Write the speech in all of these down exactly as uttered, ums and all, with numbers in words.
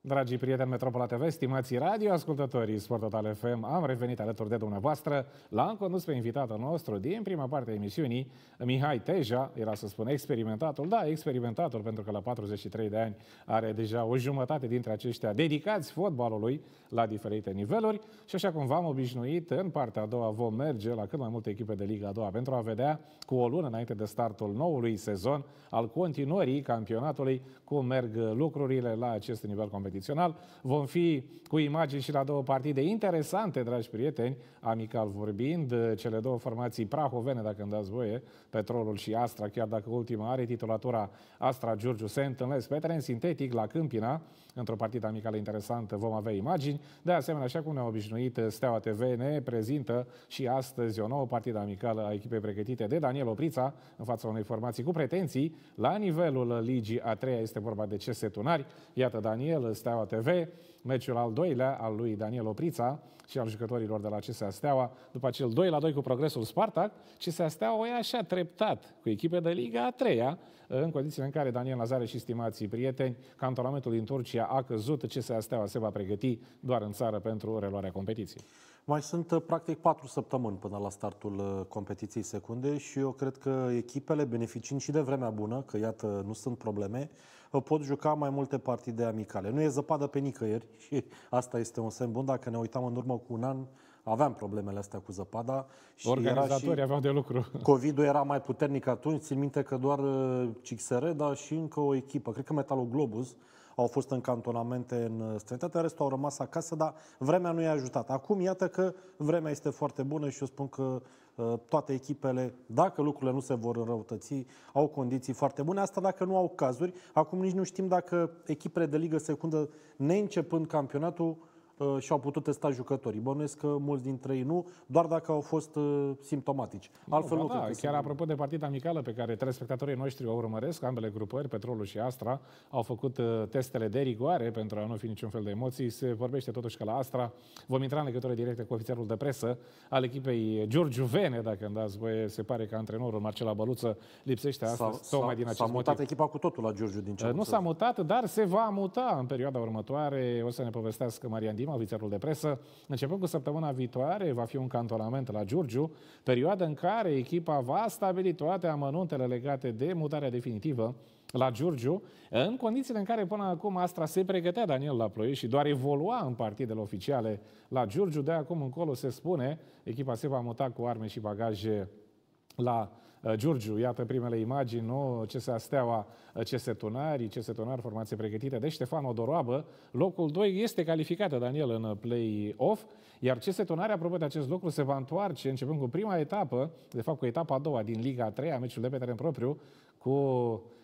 Dragii prieteni Metropola T V, stimați radioascultătorii Sport Total F M, am revenit alături de dumneavoastră. L-am condus pe invitatul nostru din prima parte a emisiunii, Mihai Teja, era să spun experimentatul, da, experimentatul, pentru că la patruzeci și trei de ani are deja o jumătate dintre aceștia dedicați fotbalului la diferite niveluri și așa cum v-am obișnuit, în partea a doua vom merge la cât mai multe echipe de Liga a doua pentru a vedea cu o lună înainte de startul noului sezon al continuării campionatului cum merg lucrurile la acest nivel competitiv. Vom fi cu imagini și la două partide interesante, dragi prieteni, amical vorbind, cele două formații prahovene, dacă îmi dați voie, Petrolul și Astra, chiar dacă ultima are titulatura Astra Giurgiu, se întâlnesc pe teren sintetic la Câmpina, într-o partidă amicală interesantă, vom avea imagini. De asemenea, așa cum ne-a obișnuit, Steaua T V ne prezintă și astăzi o nouă partidă amicală a echipei pregătite de Daniel Oprița în fața unei formații cu pretenții la nivelul Ligii a treia, este vorba de C S Tunari. Iată Daniel, Steaua T V, meciul al doilea al lui Daniel Oprița și al jucătorilor de la C S A Steaua, după acel doi la doi cu Progresul Spartac, C S A Steaua o ia așa treptat cu echipe de Liga a treia, în condițiile în care Daniel Nazare și stimații prieteni, cantonamentul din Turcia a căzut, C S A Steaua se va pregăti doar în țară pentru reluarea competiției. Mai sunt practic patru săptămâni până la startul competiției secunde și eu cred că echipele, beneficiind și de vremea bună, că iată nu sunt probleme, pot juca mai multe partide amicale. Nu e zăpadă pe nicăieri și asta este un semn bun. Dacă ne uitam în urmă cu un an, aveam problemele astea cu zăpada. Și organizatorii și aveau de lucru. COVID-ul era mai puternic atunci. Țin minte că doar Cixereda și încă o echipă, cred că Metaloglobus, au fost în cantonamente în străinătate, restul au rămas acasă, dar vremea nu i-a ajutat. Acum, iată că vremea este foarte bună și eu spun că toate echipele, dacă lucrurile nu se vor înrăutăți, au condiții foarte bune. Asta dacă nu au cazuri. Acum nici nu știm dacă echipele de ligă secundă, neîncepând campionatul, și-au putut testa jucătorii. Bănuiesc că mulți dintre ei nu, doar dacă au fost uh, simptomatici. Altfel nu, ba, da, chiar simptom. Apropo de partida amicală pe care telespectatorii noștri o urmăresc, ambele grupări, Petrolul și Astra, au făcut uh, testele de rigoare pentru a nu fi niciun fel de emoții. Se vorbește totuși că la Astra vom intra în legătură directă cu ofițerul de presă al echipei giurgiuvene, dacă îmi dați voie. Se pare că antrenorul Marcela Băluță lipsește astăzi, tocmai din acest motiv. S-a mutat echipa cu totul la Giurgiu din ce uh, Nu s-a mutat, dar se va muta în perioada următoare. O să ne povestească Marian Dima, ofițerul de presă. Începând cu săptămâna viitoare, va fi un cantonament la Giurgiu, perioadă în care echipa va stabili toate amănuntele legate de mutarea definitivă la Giurgiu, în condițiile în care până acum Astra se pregătea, Daniel, la Ploiești și doar evolua în partidele oficiale la Giurgiu. De acum încolo, se spune, echipa se va muta cu arme și bagaje la Giurgiu. Iată primele imagini, nu? C S A Steaua, C S Tunari, C S Tunari, formație pregătită de Ștefan Odoroabă. Locul doi este calificată, Daniel, în play-off, iar C S Tunari, apropo de acest lucru, se va întoarce începând cu prima etapă, de fapt cu etapa a doua din Liga a treia, meciul de pe teren propriu, cu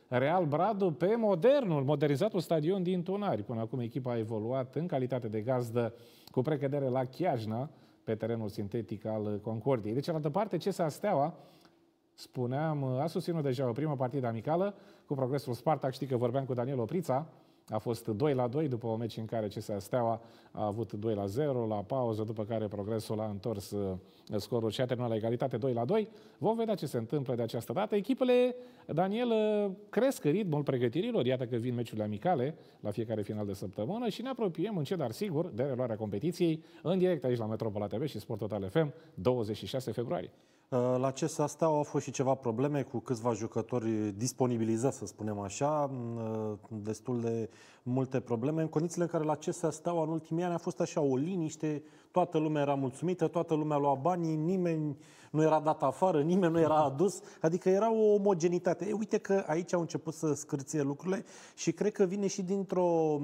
Real Bradu pe modernul, modernizatul stadion din Tunari. Până acum echipa a evoluat în calitate de gazdă cu precădere la Chiajna, pe terenul sintetic al Concordiei. De cealaltă parte, C S A Steaua, spuneam, a susținut deja o primă partidă amicală cu Progresul Spartac. Știi că vorbeam cu Daniel Oprița. A fost doi la doi după un meci în care C S A Steaua a avut doi la zero la pauză, după care Progresul a întors scorul și a terminat la egalitate doi la doi. Vom vedea ce se întâmplă de această dată. Echipele, Daniel, cresc ritmul pregătirilor. Iată că vin meciurile amicale la fiecare final de săptămână și ne apropiem încet, dar sigur, de reluarea competiției în direct aici la Metropola T V și Sport Total F M, douăzeci și șase februarie. La C S A Steaua au fost și ceva probleme cu câțiva jucători disponibilizați, să spunem așa, destul de multe probleme, în condițiile în care la C S A Steaua în ultimii ani a fost așa o liniște, toată lumea era mulțumită, toată lumea lua banii, nimeni nu era dat afară, nimeni nu era adus, adică era o omogenitate. E, uite că aici au început să scârție lucrurile și cred că vine și dintr-o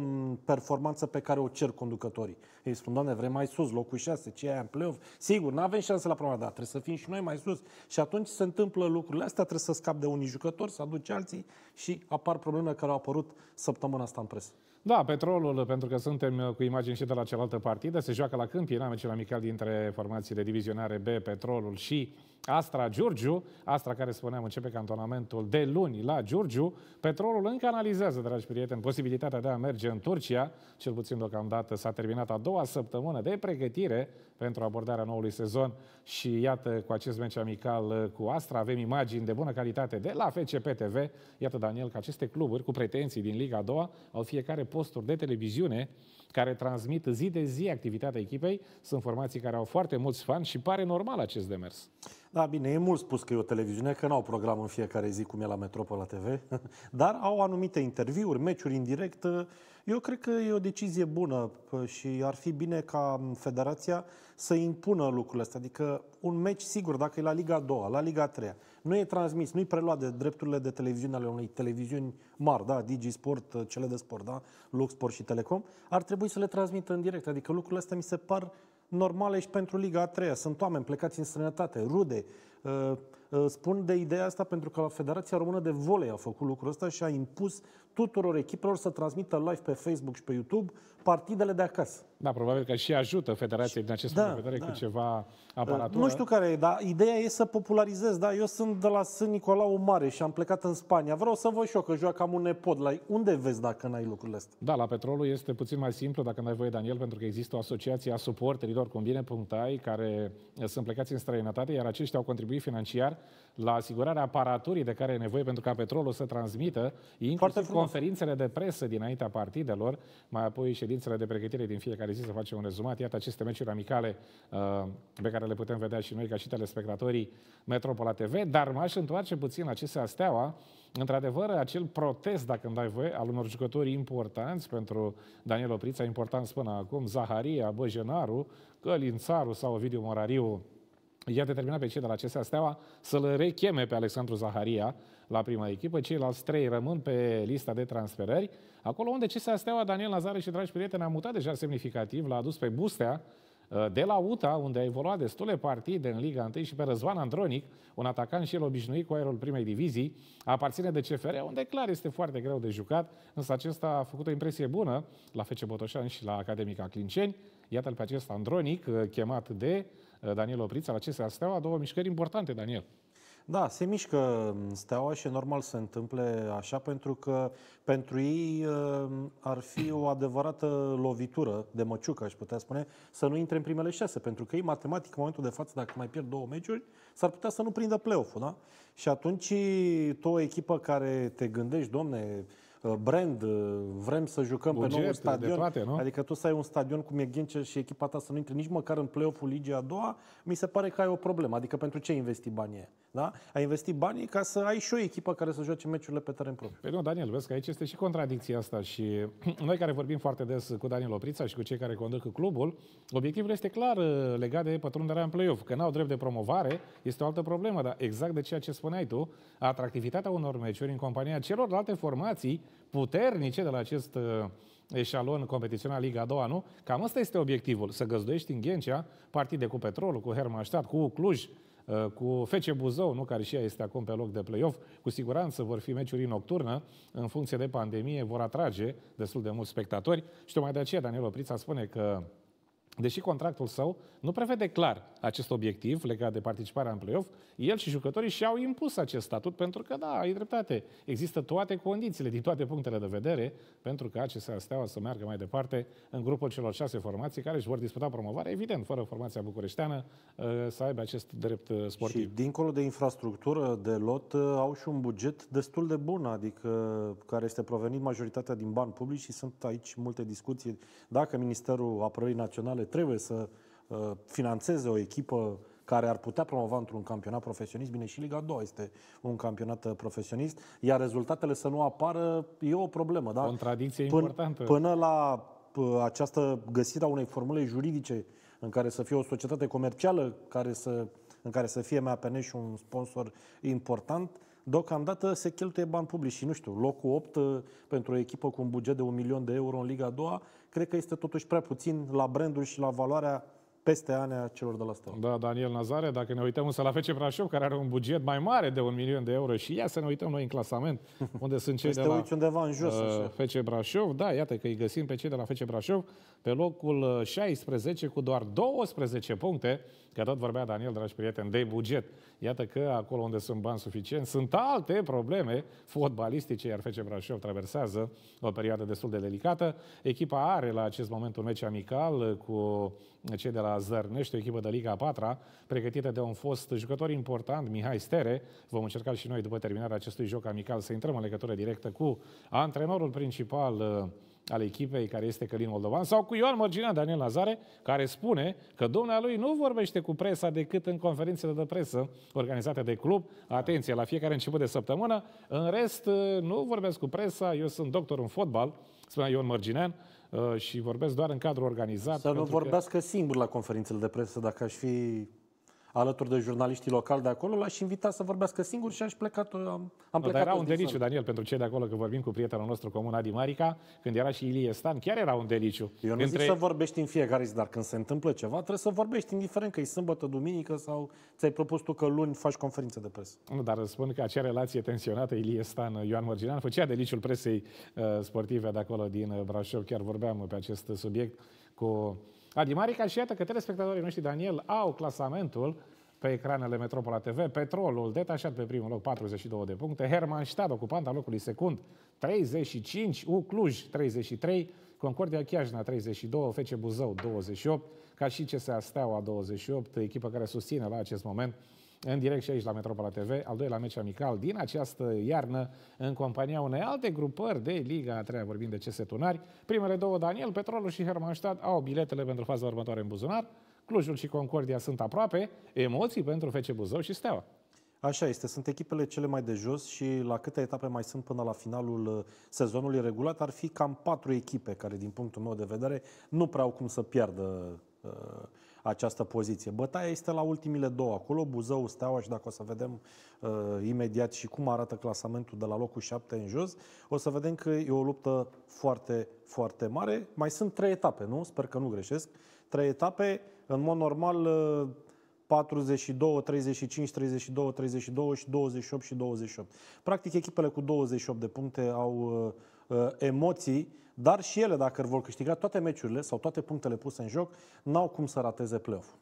performanță pe care o cer conducătorii. Ei spun, doamne, vrem mai sus, locul șase, ce e aia în play-off? Sigur, nu avem șanse la prima dată, trebuie să fim și noi mai sus. Și atunci se întâmplă lucrurile astea, trebuie să scap de unii jucători, să aduci alții și apar problemele care au apărut săptămâna asta în presă. Da, Petrolul, pentru că suntem cu imagini și de la cealaltă partidă, se joacă la Câmpina, meciul amical dintre formațiile divizionare B, Petrolul și Astra Giurgiu. Astra, care spuneam, începe cantonamentul de luni la Giurgiu. Petrolul încă analizează, dragi prieteni, posibilitatea de a merge în Turcia. Cel puțin deocamdată s-a terminat a doua săptămână de pregătire pentru abordarea noului sezon și iată, cu acest meci amical cu Astra avem imagini de bună calitate de la F C P T V. Iată, Daniel, că aceste cluburi cu pretenții din Liga a doua au fiecare posturi de televiziune care transmit zi de zi activitatea echipei. Sunt formații care au foarte mulți fani și pare normal acest demers. Da, bine, e mult spus că e o televiziune, că n-au program în fiecare zi cum e la Metropola T V, dar au anumite interviuri, meciuri în direct. Eu cred că e o decizie bună și ar fi bine ca federația să impună lucrurile astea. Adică un meci, sigur, dacă e la Liga a doua, la Liga a treia, nu e transmis, nu-i preluat de drepturile de televiziune ale unei televiziuni mari, da, Digi Sport, cele de sport, da, Lux Sport și Telecom, ar trebui să le transmită în direct. Adică lucrurile astea mi se par normale și pentru Liga a treia. Sunt oameni plecați în străinătate, rude. Spun de ideea asta pentru că Federația Română de Volei a făcut lucrul ăsta și a impus tuturor echipelor să transmită live pe Facebook și pe YouTube partidele de acasă. Da, probabil că și ajută Federația din acest da, punct de vedere da. cu ceva aparatură. Nu știu care e, dar ideea e să popularizez. Da? Eu sunt de la Sân Nicolau Mare și am plecat în Spania. Vreau să vă știu că joacă am un nepod. La... Unde vezi dacă n-ai lucrurile astea? Da, la Petrolul este puțin mai simplu, dacă n-ai voie, Daniel, pentru că există o asociație a suporterilor, cum bine punctai, care sunt plecați în străinătate, iar aceștia au contribuit financiar la asigurarea aparaturii de care e nevoie pentru ca Petrolul să transmită, inclusiv conferințele de presă dinaintea partidelor, mai apoi ședințele de pregătire din fiecare zi să facem un rezumat. Iată aceste meciuri amicale uh, pe care le putem vedea și noi ca și telespectatorii Metropola T V, dar m-aș întoarce puțin la C S A Steaua. Într-adevăr, acel protest, dacă îmi dai voie, al unor jucători importanți pentru Daniel Oprița, important până acum, Zaharia, Băjenaru, Călințaru sau Ovidiu Morariu, i-a determinat pe cei de la C S A Steaua să-l recheme pe Alexandru Zaharia la prima echipă. Ceilalți trei rămân pe lista de transferări. Acolo unde C S A Steaua, Daniel Nazare și dragi prieteni, a mutat deja semnificativ, l-a adus pe Bustea de la U T A, unde a evoluat destule partide în Liga unu, și pe Răzvan Andronic, un atacant și el obișnuit cu aerul primei divizii, aparține de C F R, unde clar este foarte greu de jucat, însă acesta a făcut o impresie bună la F C Botoșani și la Academica Clinceni. Iată-l pe acest Andronic, chemat de Daniel Oprița la C S A Steaua, două mișcări importante, Daniel. Da, se mișcă Steaua și e normal să se întâmple așa, pentru că pentru ei ar fi o adevărată lovitură de măciucă, aș putea spune, să nu intre în primele șase, pentru că ei, matematic, în momentul de față, dacă mai pierd două meciuri, s-ar putea să nu prindă play-off-ul, da? Și atunci tu, o echipă care te gândești, domne, brand, vrem să jucăm Buget, pe noul stadion, toate, nu? Adică tu să ai un stadion cum e Ghencea și echipa ta să nu intre nici măcar în play-off-ul Ligii a doua, mi se pare că ai o problemă. Adică pentru ce investi banii? Da? Ai investit banii ca să ai și o echipă care să joace meciurile pe teren propriu. Păi nu, Daniel, vezi că aici este și contradicția asta și noi care vorbim foarte des cu Daniel Oprița și cu cei care conduc clubul, obiectivul este clar legat de pătrunderea în play-off. Că n-au drept de promovare este o altă problemă, dar exact de ceea ce spuneai tu, atractivitatea unor meciuri în compania celorlalte formații puternice de la acest eșalon competițional Liga a doua, nu? Cam asta este obiectivul, să găzduiești în Ghencea partide cu Petrolul, cu Hermannstadt, cu Cluj, cu F C Buzău, nu, care și ea este acum pe loc de play-off. Cu siguranță vor fi meciuri nocturnă, în funcție de pandemie, vor atrage destul de mulți spectatori. Și tocmai de aceea Daniel Oprița spune că, deși contractul său nu prevede clar acest obiectiv legat de participarea în play-off, el și jucătorii și-au impus acest statut pentru că, da, ai dreptate, există toate condițiile din toate punctele de vedere pentru că C S A Steaua să meargă mai departe în grupul celor șase formații care își vor disputa promovarea, evident, fără formația bucureșteană să aibă acest drept sportiv. Și dincolo de infrastructură, de lot, au și un buget destul de bun, adică care este provenit majoritatea din bani publici și sunt aici multe discuții dacă Ministerul Apărării Naționale trebuie să uh, finanțeze o echipă care ar putea promova într-un campionat profesionist. Bine, și Liga a doua este un campionat profesionist, iar rezultatele să nu apară e o problemă. Da? Contradicție pân importantă. Până la uh, această găsire a unei formule juridice în care să fie o societate comercială, care să, în care să fie M A P N și un sponsor important, deocamdată se cheltuie bani publici și, nu știu, locul opt pentru o echipă cu un buget de un milion de euro în Liga a doua, cred că este totuși prea puțin la brandul și la valoarea peste anii celor de la Steaua. Da, Daniel Nazare, dacă ne uităm însă la F C Brașov, care are un buget mai mare de un milion de euro, și ia să ne uităm noi în clasament, unde sunt cei de la undeva în jos, uh, F C Brașov. Da, iată că îi găsim pe cei de la F C Brașov pe locul șaisprezece cu doar douăsprezece puncte, că tot vorbea Daniel, dragi prieteni, de buget. Iată că acolo unde sunt bani suficient sunt alte probleme fotbalistice, iar F C Brașov traversează o perioadă destul de delicată. Echipa are la acest moment un meci amical cu cei de la Zărnești, o echipă de Liga a patra, pregătită de un fost jucător important, Mihai Stere. Vom încerca și noi, după terminarea acestui joc amical, să intrăm în legătură directă cu antrenorul principal al echipei, care este Călin Moldovan, sau cu Ioan Mărginean, Daniel Nazare, care spune că dumnealui nu vorbește cu presa decât în conferințele de presă organizate de club. Atenție, la fiecare început de săptămână. În rest, nu vorbesc cu presa, eu sunt doctor în fotbal, spunea Ioan Mărginean, și vorbesc doar în cadrul organizat. Să nu vorbească că... singur la conferințele de presă. Dacă aș fi alături de jurnaliștii locali de acolo, l-aș invita să vorbească singur și aș pleca. Am, am plecat. Era un deliciu, Daniel, pentru cei de acolo, că vorbim cu prietenul nostru comun, Adi Marica, când era și Ilie Stan, chiar era un deliciu. Eu nu Între... zic să vorbești în fiecare zi, dar când se întâmplă ceva, trebuie să vorbești, indiferent că e sâmbătă, duminică sau ți-ai propus tu că luni faci conferință de presă. Nu, dar spun că acea relație tensionată, Ilie Stan, Ioan Mărginean, făcea deliciul presei uh, sportive de acolo din Brașov. Chiar vorbeam pe acest subiect cu Adi Marica și iată că telespectatorii noștri, Daniel, au clasamentul pe ecranele Metropola T V. Petrolul detașat pe primul loc, patruzeci și două de puncte. Hermannstadt, ocupant al locului secund, treizeci și cinci. U Cluj, treizeci și trei. Concordia Chiajna, treizeci și doi. F C Buzău, douăzeci și opt. Ca și C S A Steaua, douăzeci și opt. Echipă care susține la acest moment, în direct și aici la Metropola T V, al doilea meci amical din această iarnă, în compania unei alte grupări de Liga a treia, vorbim de C S Tunari. Primele două, Daniel, Petrolul și Hermannstadt, au biletele pentru faza următoare în buzunar. Clujul și Concordia sunt aproape. Emoții pentru F C Buzău și Steaua. Așa este, sunt echipele cele mai de jos și la câte etape mai sunt până la finalul sezonului regulat, ar fi cam patru echipe care, din punctul meu de vedere, nu prea au cum să piardă uh, această poziție. Bătaia este la ultimile două acolo, Buzău, Steaua, și dacă o să vedem uh, imediat și cum arată clasamentul de la locul șapte în jos, o să vedem că e o luptă foarte, foarte mare. Mai sunt trei etape, nu? Sper că nu greșesc. Trei etape, în mod normal uh, patruzeci și doi, treizeci și cinci, treizeci și doi, treizeci și doi și douăzeci și opt și douăzeci și opt. Practic, echipele cu douăzeci și opt de puncte au uh, emoții, dar și ele, dacă vor câștiga toate meciurile sau toate punctele puse în joc, n-au cum să rateze play-off.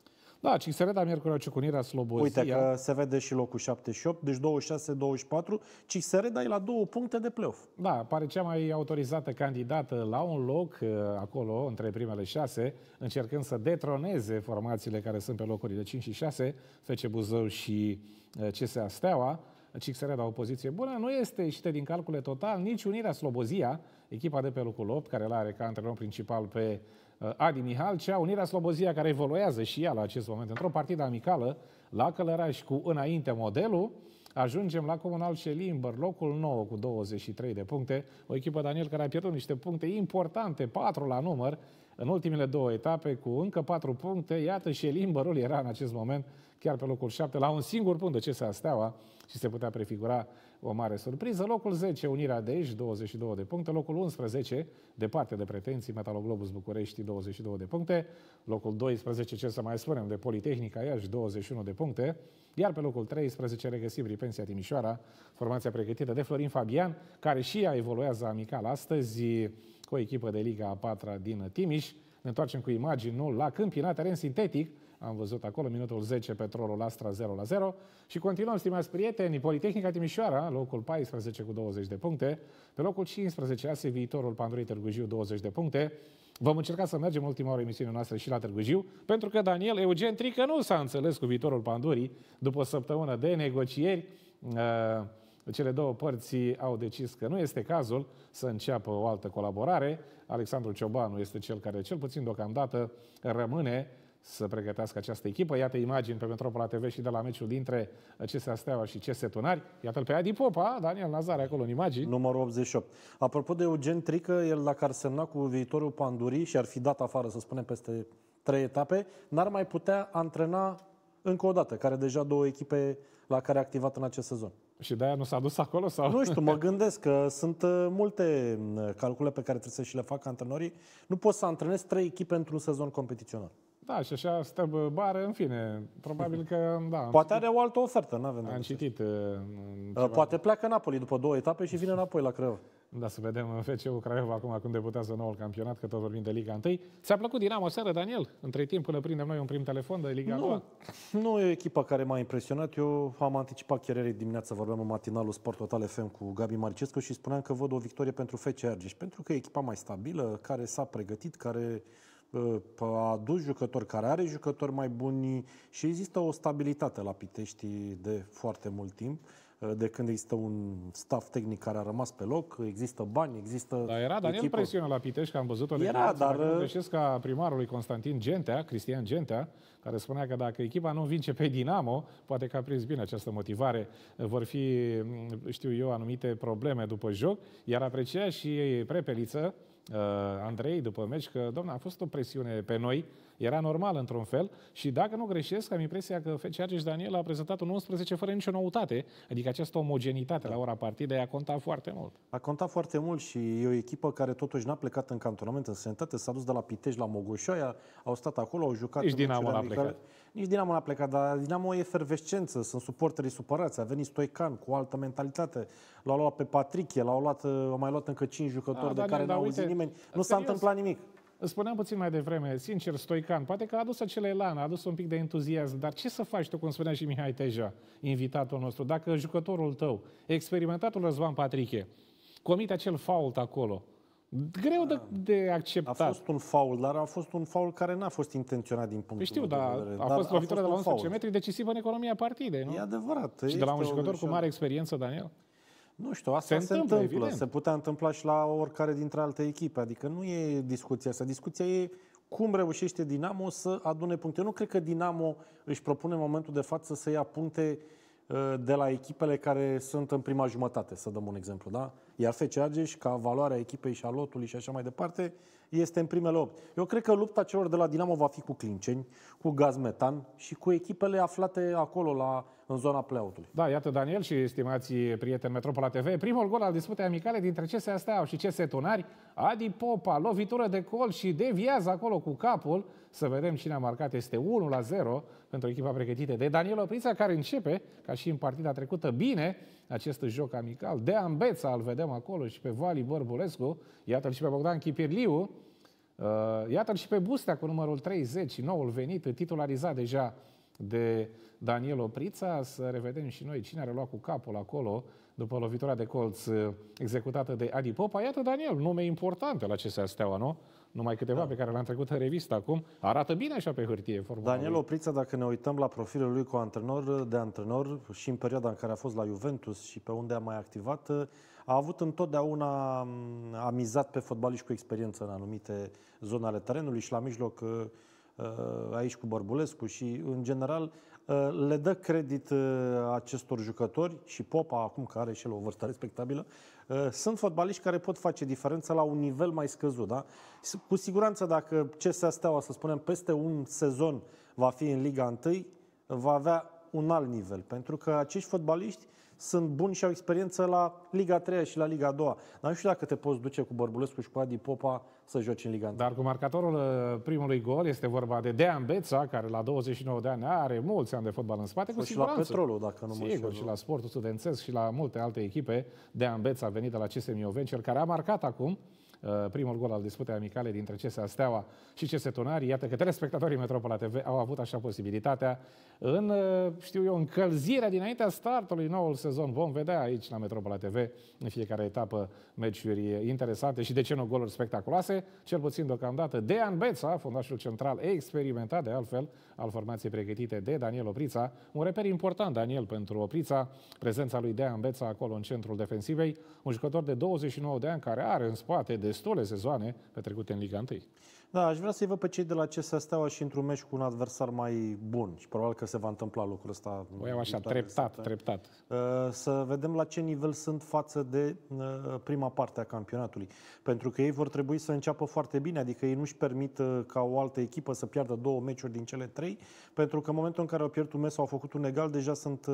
Da, Cixereda, miercuri, cu Unirea Slobozia. Uite că se vede și locul șaptezeci și opt, deci douăzeci și șase douăzeci și patru, Cixereda e la două puncte de play-off. Da, pare cea mai autorizată candidată la un loc acolo, între primele șase, încercând să detroneze formațiile care sunt pe locurile cinci și șase, F C Buzău și C S A Steaua. Cixereda, o poziție bună, nu este ieșită din calcule total nici Unirea Slobozia, echipa de pe locul opt, care l-are ca antrenor principal pe Adi Mihalcea. Unirea Slobozia, care evoluează și ea la acest moment într-o partidă amicală la Călăraș cu Înainte Modelul. Ajungem la Comunal Șelimbăr, locul nouă cu douăzeci și trei de puncte. O echipă, Daniel, care a pierdut niște puncte importante, patru la număr, în ultimele două etape cu încă patru puncte. Iată, Șelimbărul era în acest moment chiar pe locul șapte, la un singur punct de C S A Steaua și se putea prefigura o mare surpriză. Locul zece, Unirea de aici, douăzeci și două de puncte. Locul unsprezece, departe de pretenții, Metaloglobus București, douăzeci și două de puncte. Locul doisprezece, ce să mai spunem, de Politehnica Iași, douăzeci și unu de puncte. Iar pe locul treisprezece regăsim Ripensia Timișoara, formația pregătită de Florin Fabian, care și ea evoluează amical astăzi cu o echipă de Liga a patra din Timiș. Ne întoarcem cu imaginul la Câmpina, teren sintetic. Am văzut acolo minutul zece, Petrolul Astra zero la zero. Și continuăm, stimați prieteni, Politehnica Timișoara, locul paisprezece cu douăzeci de puncte. Pe locul cincisprezece, Ase Viitorul Pandurei Târgu Jiu, douăzeci de puncte. Vom încerca să mergem ultima oră emisiunea noastră și la Târgu Jiu, pentru că Daniel Eugen Trică nu s-a înțeles cu Viitorul Pandurii. După o săptămână de negocieri, cele două părți au decis că nu este cazul să înceapă o altă colaborare. Alexandru Ciobanu este cel care, cel puțin deocamdată, rămâne să pregătească această echipă. Iată imagini pe Metropola T V și de la meciul dintre C S A Steaua și C S Tunari. Iată-l pe Adi Popa, Daniel Nazare acolo în imagini. Numărul optzeci și opt. Apropo de Eugen Trică, el dacă ar semna cu Viitorul Pandurii și ar fi dat afară, să spunem, peste trei etape, n-ar mai putea antrena încă o dată, care deja două echipe la care a activat în acest sezon. Și de-aia nu s-a dus acolo? Sau? Nu știu, mă gândesc că sunt multe calcule pe care trebuie să și le facă antrenorii. Nu poți să antrenezi trei echipe într-un sezon competițional. Da, și așa stă bară, în fine. Probabil că, da. Poate citit, are o altă ofertă, n-avem. Am citit. Uh, poate pleacă Napoli după două etape și vine înapoi la Craiova. Da, să vedem F C-ul Craiova acum când debutează noul campionat, că tot vorbim de Liga unu. Ți-a plăcut Dinamo seară, Daniel? Între timp, până prindem noi un prim telefon de Liga doi? Nu, nu e o echipă care m-a impresionat. Eu am anticipat chiar ieri dimineața, vorbeam în matinalul Sport Total F M cu Gabi Maricescu și spuneam că văd o victorie pentru F C Argeș, pentru că e echipa mai stabilă, care s-a pregătit, care a adus jucători, care are jucători mai buni și există o stabilitate la Pitești de foarte mult timp, de când există un staff tehnic care a rămas pe loc, există bani, există... Dar era, Daniel, echipă... presiune la Pitești, că am văzut-o de era, dar... greșesc ca primarului Constantin Gentea, Cristian Gentea, care spunea că dacă echipa nu vince pe Dinamo, poate că a prins bine această motivare, vor fi, știu eu, anumite probleme după joc, iar aprecia și ei Prepeliță, Andrei, după meci, că, doamne, a fost o presiune pe noi, era normal într-un fel și dacă nu greșesc, am impresia că F C Argeș, Daniel, a prezentat un unsprezece fără nicio noutate, adică această omogenitate la ora partidei a contat foarte mult. A contat foarte mult și e o echipă care totuși n-a plecat în cantonament, în sănătate, s-a dus de la Pitești la Mogoșoaia, au stat acolo, au jucat... Nici Dinamo n-a plecat. Nici Dinamo n-a plecat, dar Dinamo e efervescență, sunt suporterii supărați, a venit Stoican cu o altă mentalitate, l-au luat pe Patrichie, l-au luat, au mai luat încă cinci jucători de care n-a auzit nimeni, nu s-a întâmplat nimic. Îți spuneam puțin mai devreme, sincer, Stoican, poate că a adus acel elan, a adus un pic de entuziasm, dar ce să faci tu, cum spunea și Mihai Teja, invitatul nostru, dacă jucătorul tău, experimentatul Răzvan Patrichie, comite acel fault acolo? Greu de, de acceptat. A fost un faul, dar a fost un faul care n-a fost intenționat din punctul știu, de da, vedere. Știu, dar a fost lovitură de la unsprezece metri decisivă în economia partidei, nu? E adevărat. Și de la un jucător cu mare experiență, Daniel? Nu știu, asta se, se întâmplă, întâmplă. Se putea întâmpla și la oricare dintre alte echipe. Adică nu e discuția asta. Discuția e cum reușește Dinamo să adune puncte. Eu nu cred că Dinamo își propune în momentul de față să ia puncte de la echipele care sunt în prima jumătate, să dăm un exemplu, da? Iar F C Argeș, ca valoarea echipei și a lotului și așa mai departe, este în primele opt. Eu cred că lupta celor de la Dinamo va fi cu Clinceni, cu Gazmetan și cu echipele aflate acolo, la, în zona play-out-ului. Da, iată, Daniel și estimații prieteni Metropola T V, primul gol al disputei amicale dintre C S A Steaua și C S Tunari, Adi Popa, lovitură de gol și deviază acolo cu capul. Să vedem cine a marcat, este unu la zero pentru echipa pregătită de Daniel Oprița, care începe, ca și în partida trecută, bine acest joc amical. Deambeța îl vedem acolo și pe Vali Bărbulescu, iată-l și pe Bogdan Chipirliu, iată-l și pe Bustea cu numărul treizeci, noul venit, titularizat deja de Daniel Oprița. Să revedem și noi cine a reluat cu capul acolo după lovitura de colț executată de Adi Popa. Iată, Daniel, nume importante la C S A Steaua, nu? Numai câteva da. Pe care le-am trecut în revistă acum. Arată bine așa pe hârtie. Daniel Oprița, dacă ne uităm la profilul lui cu antrenor, de antrenor și în perioada în care a fost la Juventus și pe unde a mai activat, a avut întotdeauna, a mizat pe fotbaliști cu experiență în anumite zone ale terenului și la mijloc aici cu Bărbulescu și în general le dă credit acestor jucători și Popa, acum că are și el o vârstă respectabilă, sunt fotbaliști care pot face diferența la un nivel mai scăzut. Da? Cu siguranță dacă C S A Steaua, să spunem, peste un sezon va fi în Liga unu, va avea un alt nivel, pentru că acești fotbaliști sunt buni și au experiență la Liga trei și la Liga doi. Dar nu știu dacă te poți duce cu Bărbulescu și cu Adi Popa să joci în Liga unu. Dar cu marcatorul primului gol este vorba de Deambeța, care la douăzeci și nouă de ani are mulți ani de fotbal în spate, cu siguranță. Și la Petrolul, dacă nu mă știu. Și la Sportul Studențesc și la multe alte echipe. Deambeța a venit de la C S Mioven, cel care a marcat acum primul gol al disputei amicale dintre C S A Steaua și C S Tunari. Iată că telespectatorii Metropola T V au avut așa posibilitatea în, știu eu, încălzirea dinaintea startului noul sezon. Vom vedea aici la Metropola T V în fiecare etapă meciuri interesante și de ce nu goluri spectaculoase, cel puțin deocamdată. Deambeța, fundașul central experimentat de altfel al formației pregătite de Daniel Oprița, un reper important, Daniel, pentru Oprița, prezența lui Deambeța acolo în centrul defensivei, un jucător de douăzeci și nouă de ani care are în spate de destule sezoane petrecute în Liga unu. Da, aș vrea să-i văd pe cei de la C S A Steaua și într-un meci cu un adversar mai bun. Și probabil că se va întâmpla lucrul ăsta. O iau așa, treptat, să treptat. Să vedem la ce nivel sunt față de prima parte a campionatului. Pentru că ei vor trebui să înceapă foarte bine, adică ei nu-și permit ca o altă echipă să piardă două meciuri din cele trei, pentru că în momentul în care au pierdut un meci sau au făcut un egal, deja sunt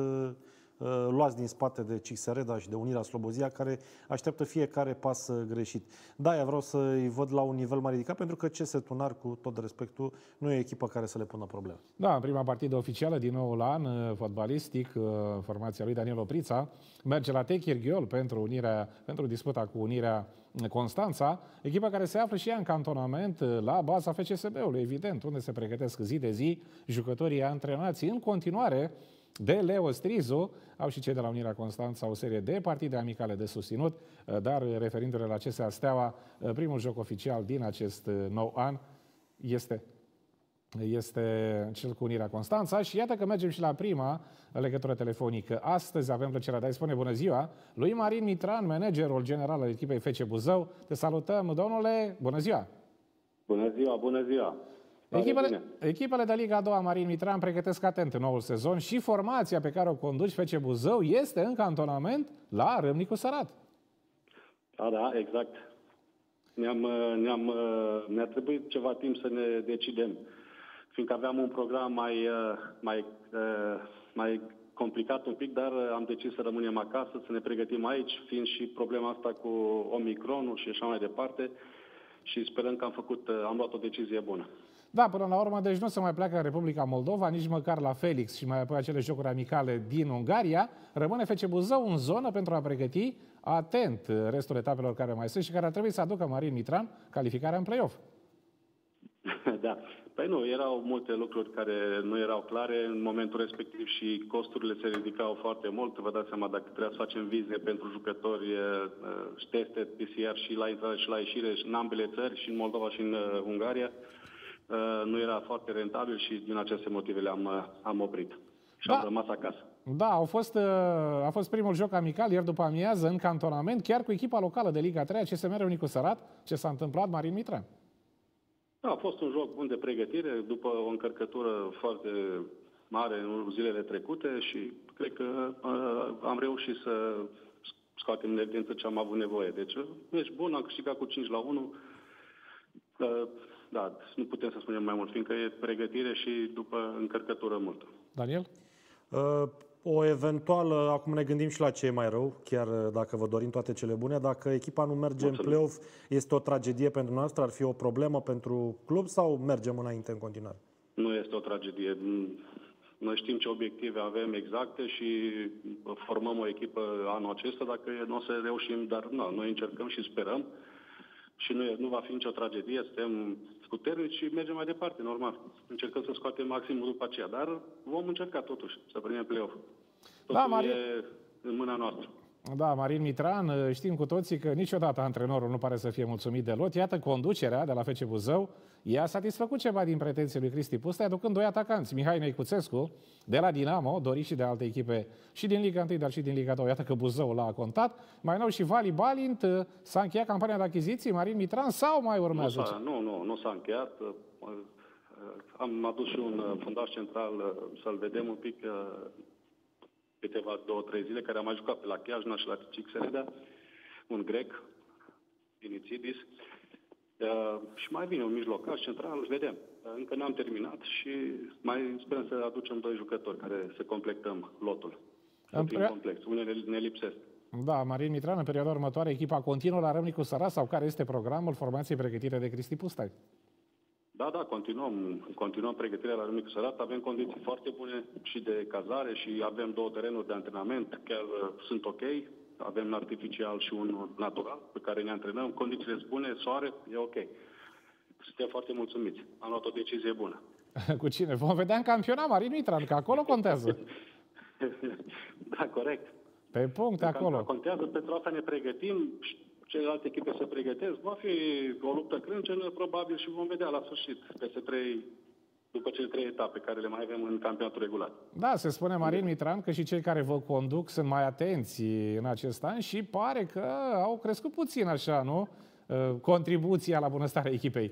luați din spate de Cixereda și de Unirea Slobozia, care așteaptă fiecare pas greșit. Da, eu vreau să-i văd la un nivel mai ridicat, pentru că C S Tunari, cu tot respectul, nu e echipă care să le pună probleme. Da, în prima partidă oficială din noul an, fotbalistic, formația lui Daniel Oprița merge la Techirghiol pentru, unirea, pentru disputa cu Unirea Constanța, echipa care se află și ea în cantonament la baza F C S B-ului, evident, unde se pregătesc zi de zi jucătorii antrenați în continuare de Leo Strizu. Au și cei de la Unirea Constanța o serie de partide amicale de susținut, dar referindu-le la C S A Steaua, primul joc oficial din acest nou an este, este cel cu Unirea Constanța. Și iată că mergem și la prima legătură telefonică. Astăzi avem plăcerea de a-i spune bună ziua lui Marin Mitran, managerul general al echipei F C Buzău. Te salutăm, domnule, bună ziua! Bună ziua, bună ziua! Echipele, echipele de Liga a doua, Marin Mitran, pregătesc atent în noul sezon și formația pe care o conduci, F C Buzău, este în cantonament la Râmnicu Sărat. Da, da, exact. Ne-am, ne-am, ne-a trebuit ceva timp să ne decidem, fiindcă aveam un program mai, mai, mai complicat un pic, dar am decis să rămânem acasă, să ne pregătim aici, fiind și problema asta cu Omicronul și așa mai departe. Și sperăm că am făcut, am luat o decizie bună. Da, până la urmă, deci nu se mai pleacă în Republica Moldova, nici măcar la Felix și mai apoi acele jocuri amicale din Ungaria. Rămâne F C Buzău în zonă pentru a pregăti atent restul etapelor care mai sunt și care ar trebui să aducă, Marin Mitran, calificarea în play-off. Da. Păi nu, erau multe lucruri care nu erau clare în momentul respectiv și costurile se ridicau foarte mult. Vă dați seama, dacă trebuia să facem vize pentru jucători, teste P C R și la intrare și la ieșire în ambele țări, și în Moldova și în Ungaria, nu era foarte rentabil și din aceste motive le-am am oprit și da, am rămas acasă. Da, au fost, a fost primul joc amical ieri după amiază în cantonament, chiar cu echipa locală de Liga a treia, C S M Râmnicu Sărat. Ce s-a întâmplat, Marin Mitran? A fost un joc bun de pregătire, după o încărcătură foarte mare în zilele trecute și cred că am reușit să scoatem în evidență ce am avut nevoie. Deci, ești bun, am câștigat cu cinci la unu. Da, nu putem să spunem mai mult, fiindcă e pregătire și după încărcătură multă. Daniel? Uh... O eventuală, acum ne gândim și la ce e mai rău, chiar dacă vă dorim toate cele bune, dacă echipa nu merge în play-off, este o tragedie pentru noastră, ar fi o problemă pentru club sau mergem înainte în continuare? Nu este o tragedie. Noi știm ce obiective avem exacte și formăm o echipă anul acesta dacă nu o să reușim, dar na, noi încercăm și sperăm și nu, e, nu va fi nicio tragedie, suntem puternici și mergem mai departe, normal. Încercăm să scoatem maximul după aceea, dar vom încerca totuși să primim play-off. Totul da, Marin, e în mâna noastră. Da, Marin Mitran, știm cu toții că niciodată antrenorul nu pare să fie mulțumit de lot. Iată, conducerea de la F C Buzău i-a satisfăcut ceva din pretenții lui Cristi Pustai, aducând doi atacanți, Mihai Neicuțescu, de la Dinamo, dorit și de alte echipe și din Liga unu, dar și din Liga doi. Iată că Buzău l-a contat. Mai nou și Vali Balint. S-a încheiat campania de achiziții, Marin Mitran, sau mai urmează? Nu, nu, nu s-a încheiat. Am adus și un fundaș central să-l vedem un pic, câteva două, trei zile, care a mai jucat pe la Chiajna și la Cixereda, un grec, Initsidis, uh, și mai vine un mijlocaș central, îl vedem. Uh, încă n-am terminat și mai sperăm să aducem doi jucători care să completăm lotul. În prea... complex. Unele ne lipsesc. Da, Marin Mitran, în perioada următoare, echipa continuă la Râmnicu Sărat sau care este programul formației pregătite de Cristi Pustai? Da, da, continuăm, continuăm pregătirea la Râmnicu Sărat, avem condiții foarte bune și de cazare și avem două terenuri de antrenament, chiar sunt ok, avem un artificial și un natural pe care ne antrenăm, condițiile sunt bune, soare, e ok. Suntem foarte mulțumiți, am luat o decizie bună. Cu cine? Vom vedea în campionat, Marin Mitran, că acolo contează. Da, corect. Pe punct, de acolo. Contează, pentru asta ne pregătim. Celelalte echipe se pregătesc, va fi o luptă crâncenă, probabil, și vom vedea la sfârșit, peste trei, după cele trei etape care le mai avem în campionatul regulat. Da, se spune, Marin Mitran, că și cei care vă conduc sunt mai atenți în acest an și pare că au crescut puțin așa, nu? Contribuția la bunăstarea echipei.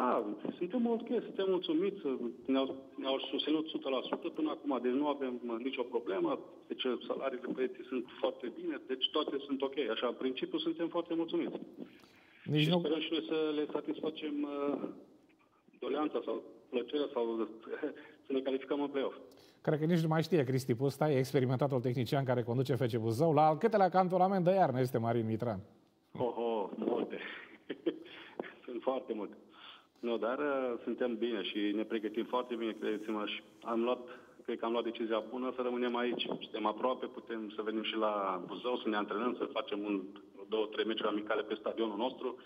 Da, suntem ok, suntem mulțumiți, ne-au ne susținut o sută la sută până acum, deci nu avem nicio problemă, deci salariile băieții sunt foarte bine, deci toate sunt ok, așa, în principiu suntem foarte mulțumiți. Nici și nu... sperăm și noi să le satisfacem uh, doleanța sau plăcerea sau să ne calificăm în play-off. Cred că nici nu mai știe Cristi Pustai, experimentatul tehnician care conduce F C Buzău. La al câtelea cantonament de iarnă este Marin Mitran? Oh, oh, multe. Sunt foarte multe. Nu, dar uh, suntem bine și ne pregătim foarte bine, credeți-mă. Și am luat, cred că am luat decizia bună să rămânem aici. Suntem aproape, putem să venim și la Buzău, să ne antrenăm, să facem un, două, trei meciuri amicale pe stadionul nostru,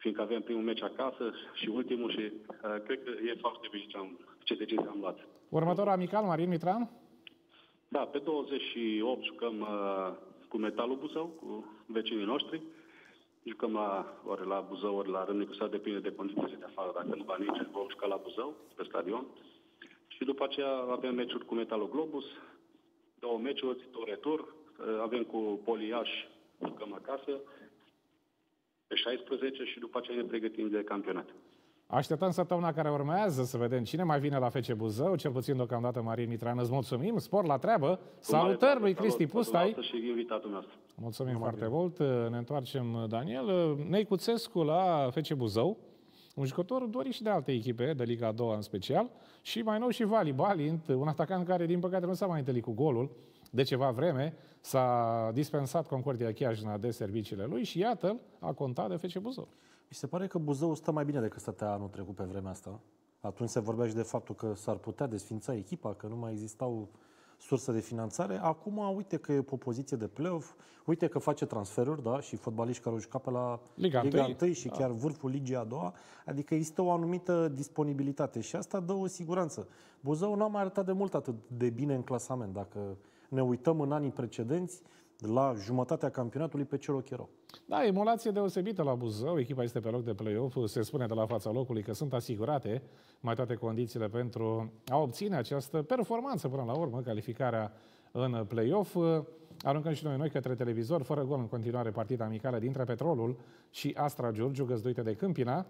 fiindcă avem primul meci acasă și ultimul și uh, cred că e foarte bine ce, am, ce decizie am luat. Următorul amical, Marin Mitran? Da, pe douăzeci și opt jucăm uh, cu Metalul Buzău, cu vecinii noștri. Jucăm la, ori la Buzău, ori la Râmnicu, să depinde de condițiile de afară. Dacă nu va nici, vom juca la Buzău, pe stadion. Și după aceea avem meciuri cu Metaloglobus, două meciuri, două retur. Avem cu Poliaș, jucăm acasă, pe șaisprezece și după aceea ne pregătim de campionat. Așteptăm săptămâna care urmează să vedem cine mai vine la F C Buzău, cel puțin deocamdată Marin Mitran. Îți mulțumim, spor la treabă. Salutări lui Cristi Pustai. Și invitatul nostru. Mulțumim foarte mult. Ne întoarcem, Daniel. Neicuțescu la F C Buzău, un jucător dorit și de alte echipe, de Liga a doua în special, și mai nou și Vali Balint, un atacant care, din păcate, nu s-a mai întâlnit cu golul de ceva vreme. S-a dispensat Concordia Chiajna de serviciile lui și iată-l, a contat de F C Buzău. Mi se pare că Buzău stă mai bine decât stătea anul trecut pe vremea asta. Atunci se vorbea și de faptul că s-ar putea desfința echipa, că nu mai existau sursă de finanțare. Acum, uite că e o poziție de play-off, uite că face transferuri, da, și fotbaliști care au jucat pe la Liga, Liga unu și da, chiar vârful Ligii a doua. Adică există o anumită disponibilitate și asta dă o siguranță. Buzău n-a mai arătat de mult atât de bine în clasament. Dacă ne uităm în anii precedenți, la jumătatea campionatului pe ce loc erau. Da, emulație deosebită la Buzău. Echipa este pe loc de play-off. Se spune de la fața locului că sunt asigurate mai toate condițiile pentru a obține această performanță până la urmă, calificarea în play-off. Aruncăm și noi noi către televizor, fără gol în continuare, partida amicală dintre Petrolul și Astra Giurgiu, găzduite de Câmpina.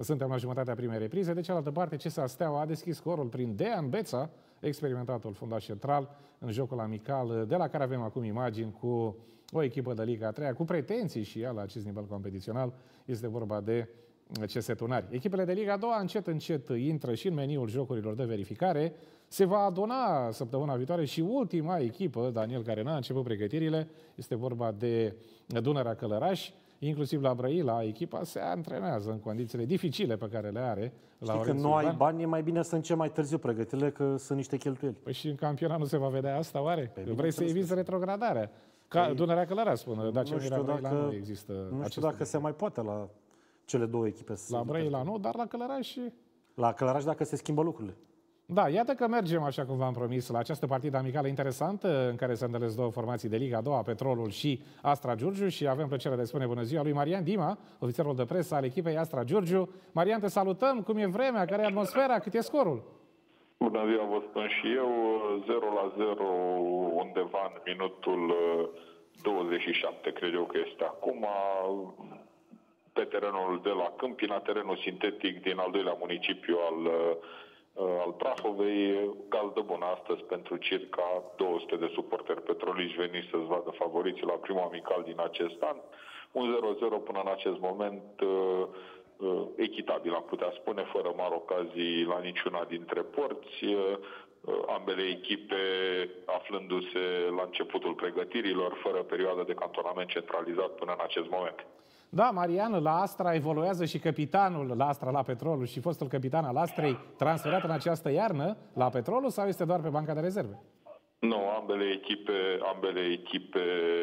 Suntem la jumătatea primei reprize. De cealaltă parte, C S A Steaua a deschis scorul prin Deambeța, experimentatul fundaș central, în jocul amical, de la care avem acum imagini, cu o echipă de Liga a treia, cu pretenții și ea la acest nivel competițional. Este vorba de C S Tunari. Echipele de Liga a doua încet, încet intră și în meniul jocurilor de verificare. Se va aduna săptămâna viitoare și ultima echipă, Daniel, care n-a început pregătirile. Este vorba de Dunărea Călărași. Inclusiv la Brăila, echipa se antrenează în condițiile dificile pe care le are. La Știi că nu ai bani, e mai bine să începi mai târziu pregătirile, că sunt niște cheltuieli. Păi și în campionat nu se va vedea asta, oare? Păi vrei să eviți retrogradarea. Ca păi... Dunărea Călărași, spune, dar ce nu știu dacă nu există. Nu știu dacă lucru. Se mai poate la cele două echipe. Să la Brăila nu, dar la Călărași și... La Călărași dacă se schimbă lucrurile. Da, iată că mergem, așa cum v-am promis, la această partidă amicală interesantă în care se întâlnesc două formații de Liga a doua, Petrolul și Astra Giurgiu, și avem plăcerea de spune bună ziua lui Marian Dima, ofițerul de presă al echipei Astra Giurgiu. Marian, te salutăm! Cum e vremea? Care e atmosfera? Cât e scorul? Bună ziua, vă spun și eu, zero la zero undeva în minutul douăzeci și șapte, cred eu că este acum, pe terenul de la Câmpina, terenul sintetic din al doilea municipiu al al Prahovei, gazdă bună astăzi pentru circa două sute de suporteri petroliști veniți să-ți vadă favoriții la primul amical din acest an. Un zero zero până în acest moment echitabil, am putea spune, fără mari ocazii la niciuna dintre porți. Ambele echipe aflându-se la începutul pregătirilor, fără perioadă de cantonament centralizat până în acest moment. Da, Marian, la Astra evoluează și capitanul la Astra, la Petrolul, și fostul capitan al Astrei, transferat în această iarnă la Petrolul, sau este doar pe banca de rezerve? Nu, ambele echipe, ambele echipe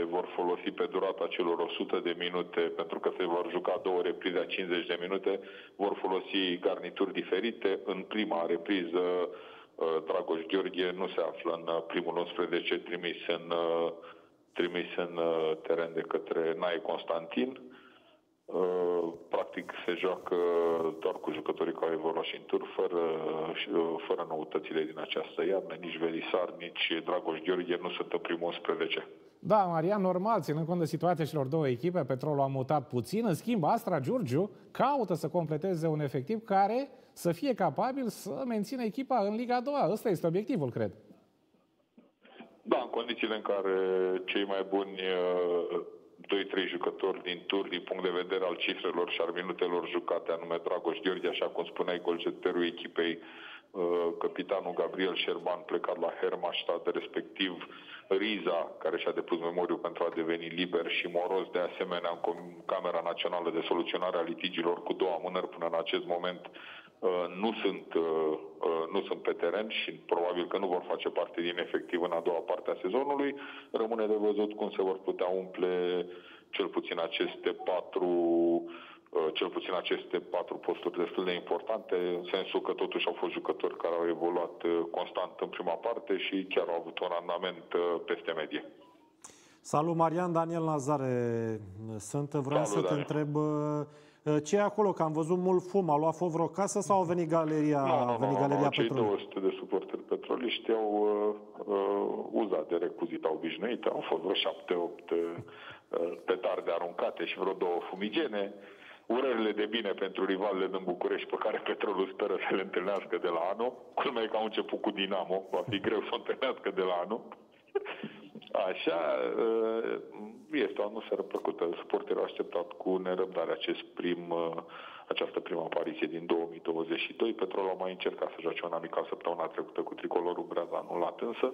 vor folosi pe durata celor o sută de minute, pentru că se vor juca două reprize a cincizeci de minute, vor folosi garnituri diferite. În prima repriză, Dragoș Gheorghe nu se află în primul unsprezece trimis în, trimis în teren de către Nae Constantin. Practic se joacă doar cu jucătorii care vor lua și în tur, fără, fără noutățile din această iarnă. Nici Velisar, nici Dragoș Gheorghe nu sunt în primul unsprezece. Da, Marian, normal, ținând cont de situația celor două echipe, Petrolul a mutat puțin. În schimb, Astra Giurgiu caută să completeze un efectiv care să fie capabil să mențină echipa în Liga a doua. Ăsta este obiectivul, cred. Da, în condițiile în care cei mai buni doi trei jucători din tur, din punct de vedere al cifrelor și al minutelor jucate, anume Dragoș Gheorghe, așa cum spuneai, golgeterul echipei, capitanul Gabriel Șerban plecat la Hermannstadt, respectiv Riza, care și-a depus memoriu pentru a deveni liber, și Moroz, de asemenea, în Camera Națională de Soluționare a Litigilor cu două amânări până în acest moment, nu sunt, nu sunt pe teren și probabil că nu vor face parte din efectiv în a doua parte a sezonului. Rămâne de văzut cum se vor putea umple cel puțin aceste patru cel puțin aceste patru posturi destul de importante, în sensul că totuși au fost jucători care au evoluat constant în prima parte și chiar au avut un randament peste medie. Salut, Marian, Daniel Nazare sunt, vreau Salut, să te întreb ce e acolo, că am văzut mult fum, a luat foc vreo casă sau au venit galeria, nu, nu, a venit nu, galeria nu, Petrol? două sute de suporteri petroliști au uh, uzat de recuzita obișnuită, au fost vreo șapte opt uh, petarde aruncate și vreo două fumigene. Urările de bine pentru rivalele din București, pe care Petrolul speră să le întâlnească de la anul. Culmea e că au început cu Dinamo, va fi greu să o întâlnească de la anul. Așa, este o atmosferă plăcută. Suporterii au așteptat cu nerăbdare acest prim, această prima apariție din două mii douăzeci și doi. Petrolul a mai încercat să joace un amical săptămâna trecută cu tricolorul Breaza, anulat însă.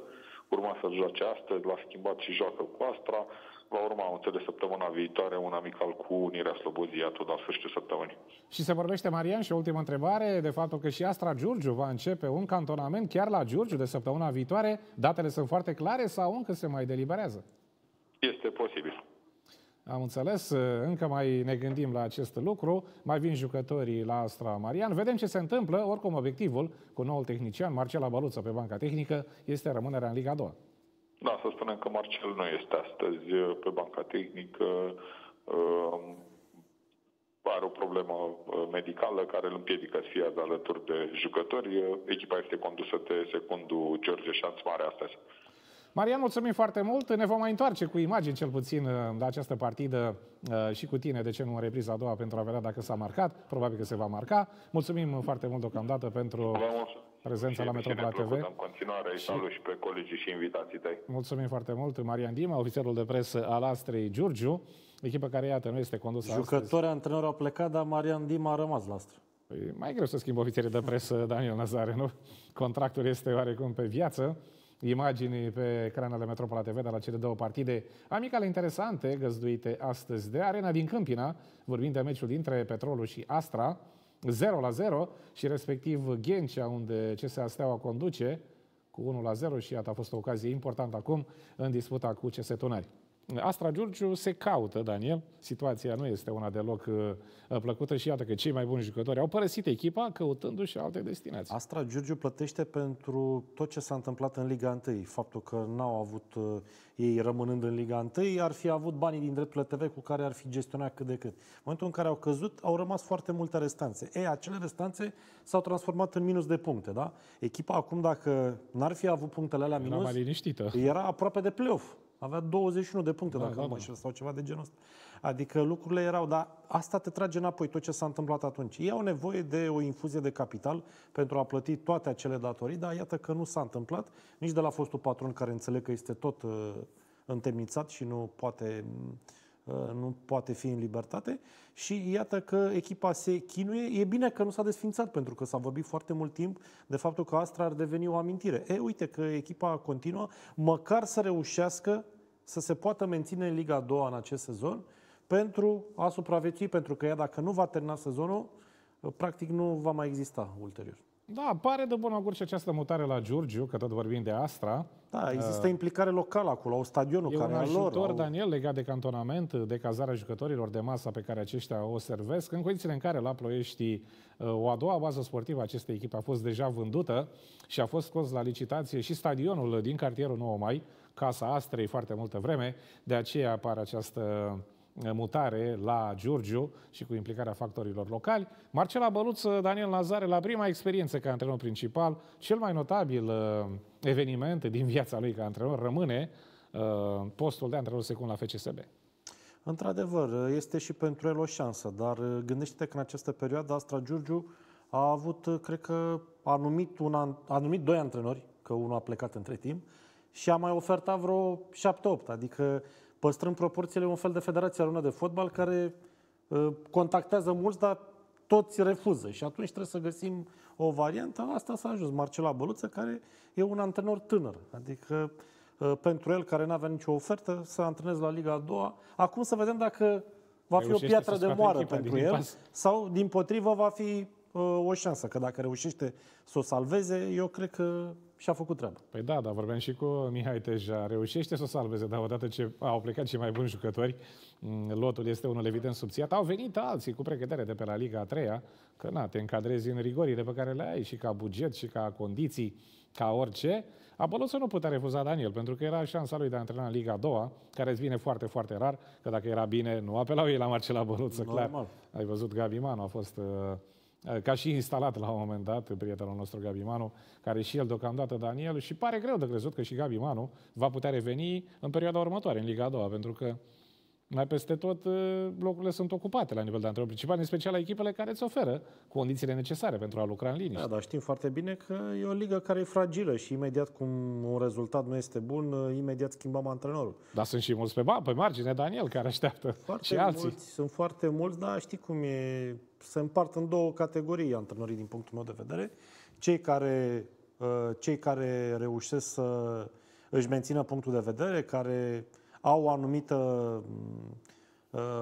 Urma să joace astăzi, l-a schimbat și joacă cu Astra. Va urma, înțeles, săptămâna viitoare un amical cu Unirea Slobozia, tot la sfârșitul săptămânii. Și se vorbește, Marian, și o ultimă întrebare, de faptul că și Astra Giurgiu va începe un cantonament chiar la Giurgiu de săptămâna viitoare. Datele sunt foarte clare sau încă se mai deliberează? Este posibil. Am înțeles, încă mai ne gândim la acest lucru, mai vin jucătorii la Astra, Marian, vedem ce se întâmplă. Oricum, obiectivul cu noul tehnician, Marcela Băluță, pe banca tehnică, este rămânerea în Liga a doua. Da, să spunem că Marcel nu este astăzi pe banca tehnică, are o problemă medicală care îl împiedică să fie alături de jucători. Echipa este condusă de secundul George Șanț Mare astăzi. Marian, mulțumim foarte mult. Ne vom mai întoarce cu imagini, cel puțin, la această partidă și cu tine, de ce nu, în repriza a doua, pentru a vedea dacă s-a marcat. Probabil că se va marca. Mulțumim foarte mult deocamdată pentru prezența la Metropola T V. În continuare, și salut și pe colegii și invitații tăi. Mulțumim foarte mult, Marian Dima, ofițerul de presă al Astrei Giurgiu, echipă care, iată, nu este condusă. Jucătorii, antrenori au plecat, dar Marian Dima a rămas la Astra. Păi, mai greu să schimb ofițerii de presă, Daniel Nazare, nu? Contractul este oarecum pe viață. Imagini pe ecranele Metropola T V de la cele două partide amicale interesante găzduite astăzi de Arena din Câmpina, vorbind de meciul dintre Petrolul și Astra, zero la zero, și respectiv Ghencea, unde C S A Steaua conduce cu unu la zero și iată, a fost o ocazie importantă acum în disputa cu C S Tunari. Astra Giurgiu se caută, Daniel, situația nu este una deloc plăcută și iată că cei mai buni jucători au părăsit echipa căutându-și alte destinații. Astra Giurgiu plătește pentru tot ce s-a întâmplat în Liga a întâi. Faptul că n-au avut ei rămânând în Liga a întâi, ar fi avut banii din drepturile T V cu care ar fi gestionat cât de cât. În momentul în care au căzut, au rămas foarte multe restanțe. Ei, acele restanțe s-au transformat în minus de puncte, da? Echipa acum, dacă n-ar fi avut punctele alea minus, era mai liniștită. Era aproape de play-off. Avea douăzeci și unu de puncte, da, dacă nu mă înșel, sau ceva de genul ăsta. Adică lucrurile erau, dar asta te trage înapoi, tot ce s-a întâmplat atunci. Ei au nevoie de o infuzie de capital pentru a plăti toate acele datorii, dar iată că nu s-a întâmplat nici de la fostul patron, care înțeleg că este tot uh, întemnițat și nu poate, uh, nu poate fi în libertate. Și iată că echipa se chinuie. E bine că nu s-a desfințat, pentru că s-a vorbit foarte mult timp de faptul că Astra ar deveni o amintire. E, uite că echipa continuă, măcar să reușească să se poată menține în Liga a doua în acest sezon pentru a supraviețui, pentru că ea, dacă nu va termina sezonul, practic nu va mai exista ulterior. Da, pare de bun augur și această mutare la Giurgiu, că tot vorbim de Astra. Da, există uh, implicare locală acolo, au stadionul care e al lor. Ajutor, au... Daniel, legat de cantonament, de cazarea jucătorilor, de masa pe care aceștia o servesc, în condițiile în care la Ploiești o a doua bază sportivă a acestei echipe a fost deja vândută și a fost scos la licitație și stadionul din cartierul nouă mai, casa Astrei, foarte multă vreme, de aceea apare această mutare la Giurgiu și cu implicarea factorilor locali. Marcela Băluță, Daniel Nazare, la prima experiență ca antrenor principal, cel mai notabil eveniment din viața lui ca antrenor rămâne postul de antrenor secund la F C S B. Într-adevăr, este și pentru el o șansă, dar gândește-te că în această perioadă Astra Giurgiu a avut, cred că, a numit, un, a numit doi antrenori, că unul a plecat între timp, și a mai ofertat vreo șapte opt, adică păstrând proporțiile, un fel de federație română de fotbal care uh, contactează mulți, dar toți refuză și atunci trebuie să găsim o variantă. Asta s-a ajuns. Marcela Băluță, care e un antrenor tânăr, adică pentru el, care nu avea nicio ofertă, să antreneze la Liga a doua. Acum să vedem dacă va fi o piatră de moară pentru el sau, din potrivă, va fi o șansă, că dacă reușește să o salveze, eu cred că și-a făcut treaba. Păi da, dar vorbeam și cu Mihai Teja. Reușește să o salveze, dar odată ce au plecat cei mai buni jucători, lotul este unul evident subțiat. Au venit alții cu pregătire de pe la Liga a treia, că na, te încadrezi în rigorile pe care le ai și ca buget și ca condiții, ca orice. A Băluță nu putea refuza, Daniel, pentru că era șansa lui de a antrena în Liga a doua, care îți vine foarte, foarte rar, că dacă era bine, nu apelau ei la Marcela Băluță, clar. Ai văzut, Gabi Manu a fost... ca și instalat la un moment dat, prietenul nostru Gabi Manu, care și el deocamdată, Daniel, și pare greu de crezut că și Gabi Manu va putea reveni în perioada următoare, în Liga a doua, pentru că mai peste tot locurile sunt ocupate la nivel de antrenor principal, în special la echipele care îți oferă condițiile necesare pentru a lucra în liniște. Da, dar știm foarte bine că e o ligă care e fragilă și imediat cum un rezultat nu este bun, imediat schimbăm antrenorul. Dar sunt și mulți pe, pe margine, Daniel, care așteaptă foarte și alții. Mulți, sunt foarte mulți, dar știi cum e, se împart în două categorii antrenorii din punctul meu de vedere. Cei care, cei care reușesc să își mențină punctul de vedere, care... au o anumită,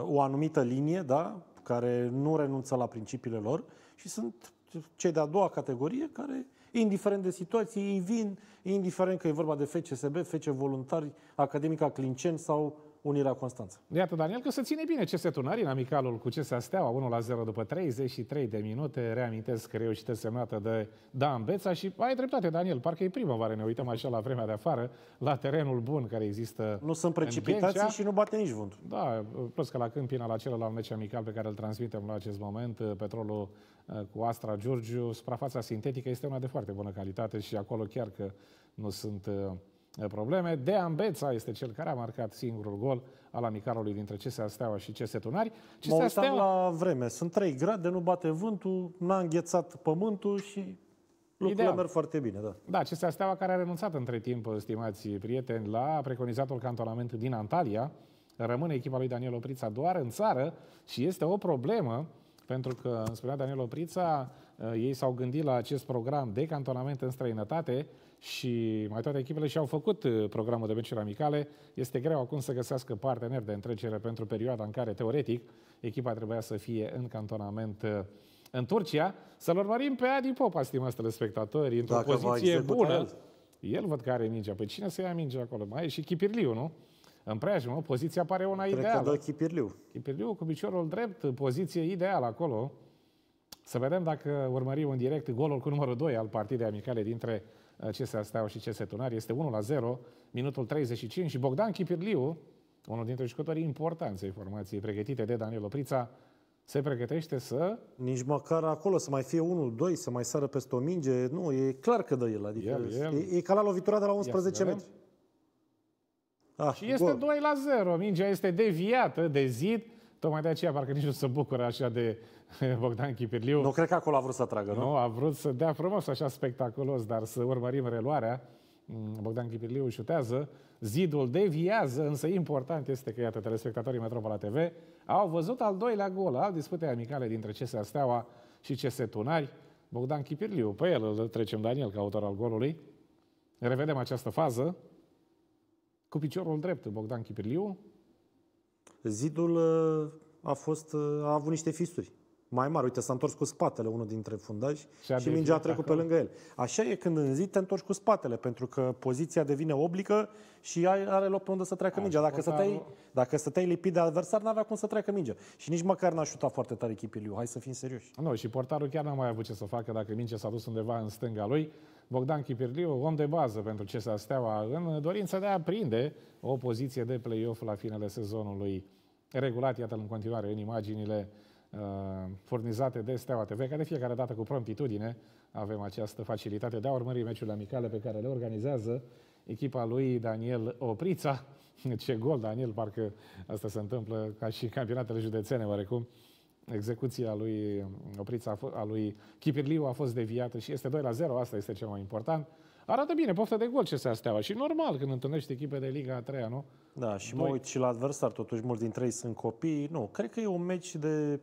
o anumită linie, da? Care nu renunță la principiile lor, și sunt cei de-a doua categorie care, indiferent de situație, ei vin, indiferent că e vorba de F C S B, F C Voluntari, Academica Clinceni sau Unirea Constanța. Iată, Daniel, că se ține bine C S Tunari în amicalul cu C S A Steaua, unu la zero după treizeci și trei de minute. Reamintesc că reușită semnată de Deambeța și ai dreptate, Daniel, parcă e primăvară, ne uităm așa la vremea de afară, la terenul bun care există. Nu sunt precipitații și nu bate nici vântul. Da, plus că la Câmpina, la celălalt meci amical pe care îl transmitem la acest moment, Petrolul cu Astra Giurgiu, suprafața sintetică este una de foarte bună calitate și acolo chiar că nu sunt... probleme. Deambeța este cel care a marcat singurul gol al amicalului dintre C S A Steaua și C S Tunari. C S A Steaua... la vreme. Sunt trei grade, nu bate vântul, n-a înghețat pământul și lucrurile merg foarte bine. Da, da, C S A Steaua, care a renunțat între timp, stimați prieteni, la preconizatul cantonament din Antalya. Rămâne echipa lui Daniel Oprița doar în țară și este o problemă pentru că, îmi spunea Daniel Oprița, ei s-au gândit la acest program de cantonament în străinătate și mai toate echipele și-au făcut programul de meciuri amicale. Este greu acum să găsească parteneri de întrecere pentru perioada în care, teoretic, echipa trebuia să fie în cantonament în Turcia. Să-l urmărim pe Adi Popa, stimați telespectatori, într-o poziție bună. El. el văd că are mingea. Păi cine să ia mingea acolo? Mai e și Chipirliu, nu? În preajmă, poziția pare una Cred ideală. Cred că dă Chipirliu. Chipirliu cu piciorul drept, poziție ideală acolo. Să vedem dacă urmărim în direct golul cu numărul doi al partidei amicale dintre C S A Steaua și C S Tunari. Este unu la zero, minutul treizeci și cinci și Bogdan Chipirliu, unul dintre jucătorii importanți ai formației pregătite de Daniel Oprița, se pregătește să... Nici măcar acolo să mai fie unul, doi, să mai sară peste o minge. Nu, e clar că dă el. Adică el, el. E, e ca la lovitura de la unsprezece metri. Ah, și este gol. doi la zero. Mingea este deviată de zid. Tocmai de aceea parcă nici nu se bucură așa de Bogdan Chipirliu. Nu cred că acolo a vrut să tragă, nu? Nu, a vrut să dea frumos, așa spectaculos, dar să urmărim reluarea. Bogdan Chipirliu șutează, zidul deviază, însă important este că, iată, telespectatorii Metropola T V au văzut al doilea gol al disputei amicale dintre C S A Steaua și C S Tunari. Bogdan Chipirliu, pe el îl trecem, Daniel, ca autor al golului. Revedem această fază. Cu piciorul drept, Bogdan Chipirliu. Zidul a, fost, a avut niște fisuri mai mari. Uite, s-a întors cu spatele unul dintre fundași și, și mingea a trecut acolo pe lângă el. Așa e când în zid te întorci cu spatele, pentru că poziția devine oblică și are loc pe unde să treacă mingea. Dacă stăteai, dacă stăteai lipit de adversar, n-avea cum să treacă mingea. Și nici măcar n-a șutat foarte tare Chipirliu. Hai să fim serioși. Nu, și portarul chiar n-a mai avut ce să facă dacă mingea s-a dus undeva în stânga lui. Bogdan Chipirliu, om de bază pentru C S A Steaua, în dorința de a prinde o poziție de play-off la finele sezonului regulat. Iată-l în continuare în imaginile uh, furnizate de Steaua T V, care de fiecare dată cu promptitudine avem această facilitate de a urmări meciurile amicale pe care le organizează echipa lui Daniel Oprița. Ce gol, Daniel! Parcă asta se întâmplă ca și campionatele județene, oarecum. Execuția lui Oprița, a lui Chipirliu, a fost deviată și este doi la zero, asta este cel mai important. Arată bine, poftă de gol C S A Steaua și normal când întâlnești echipe de Liga a treia, nu? Da, și doi. Mă uit și la adversar, totuși mulți dintre ei sunt copii. Nu, cred că e un meci de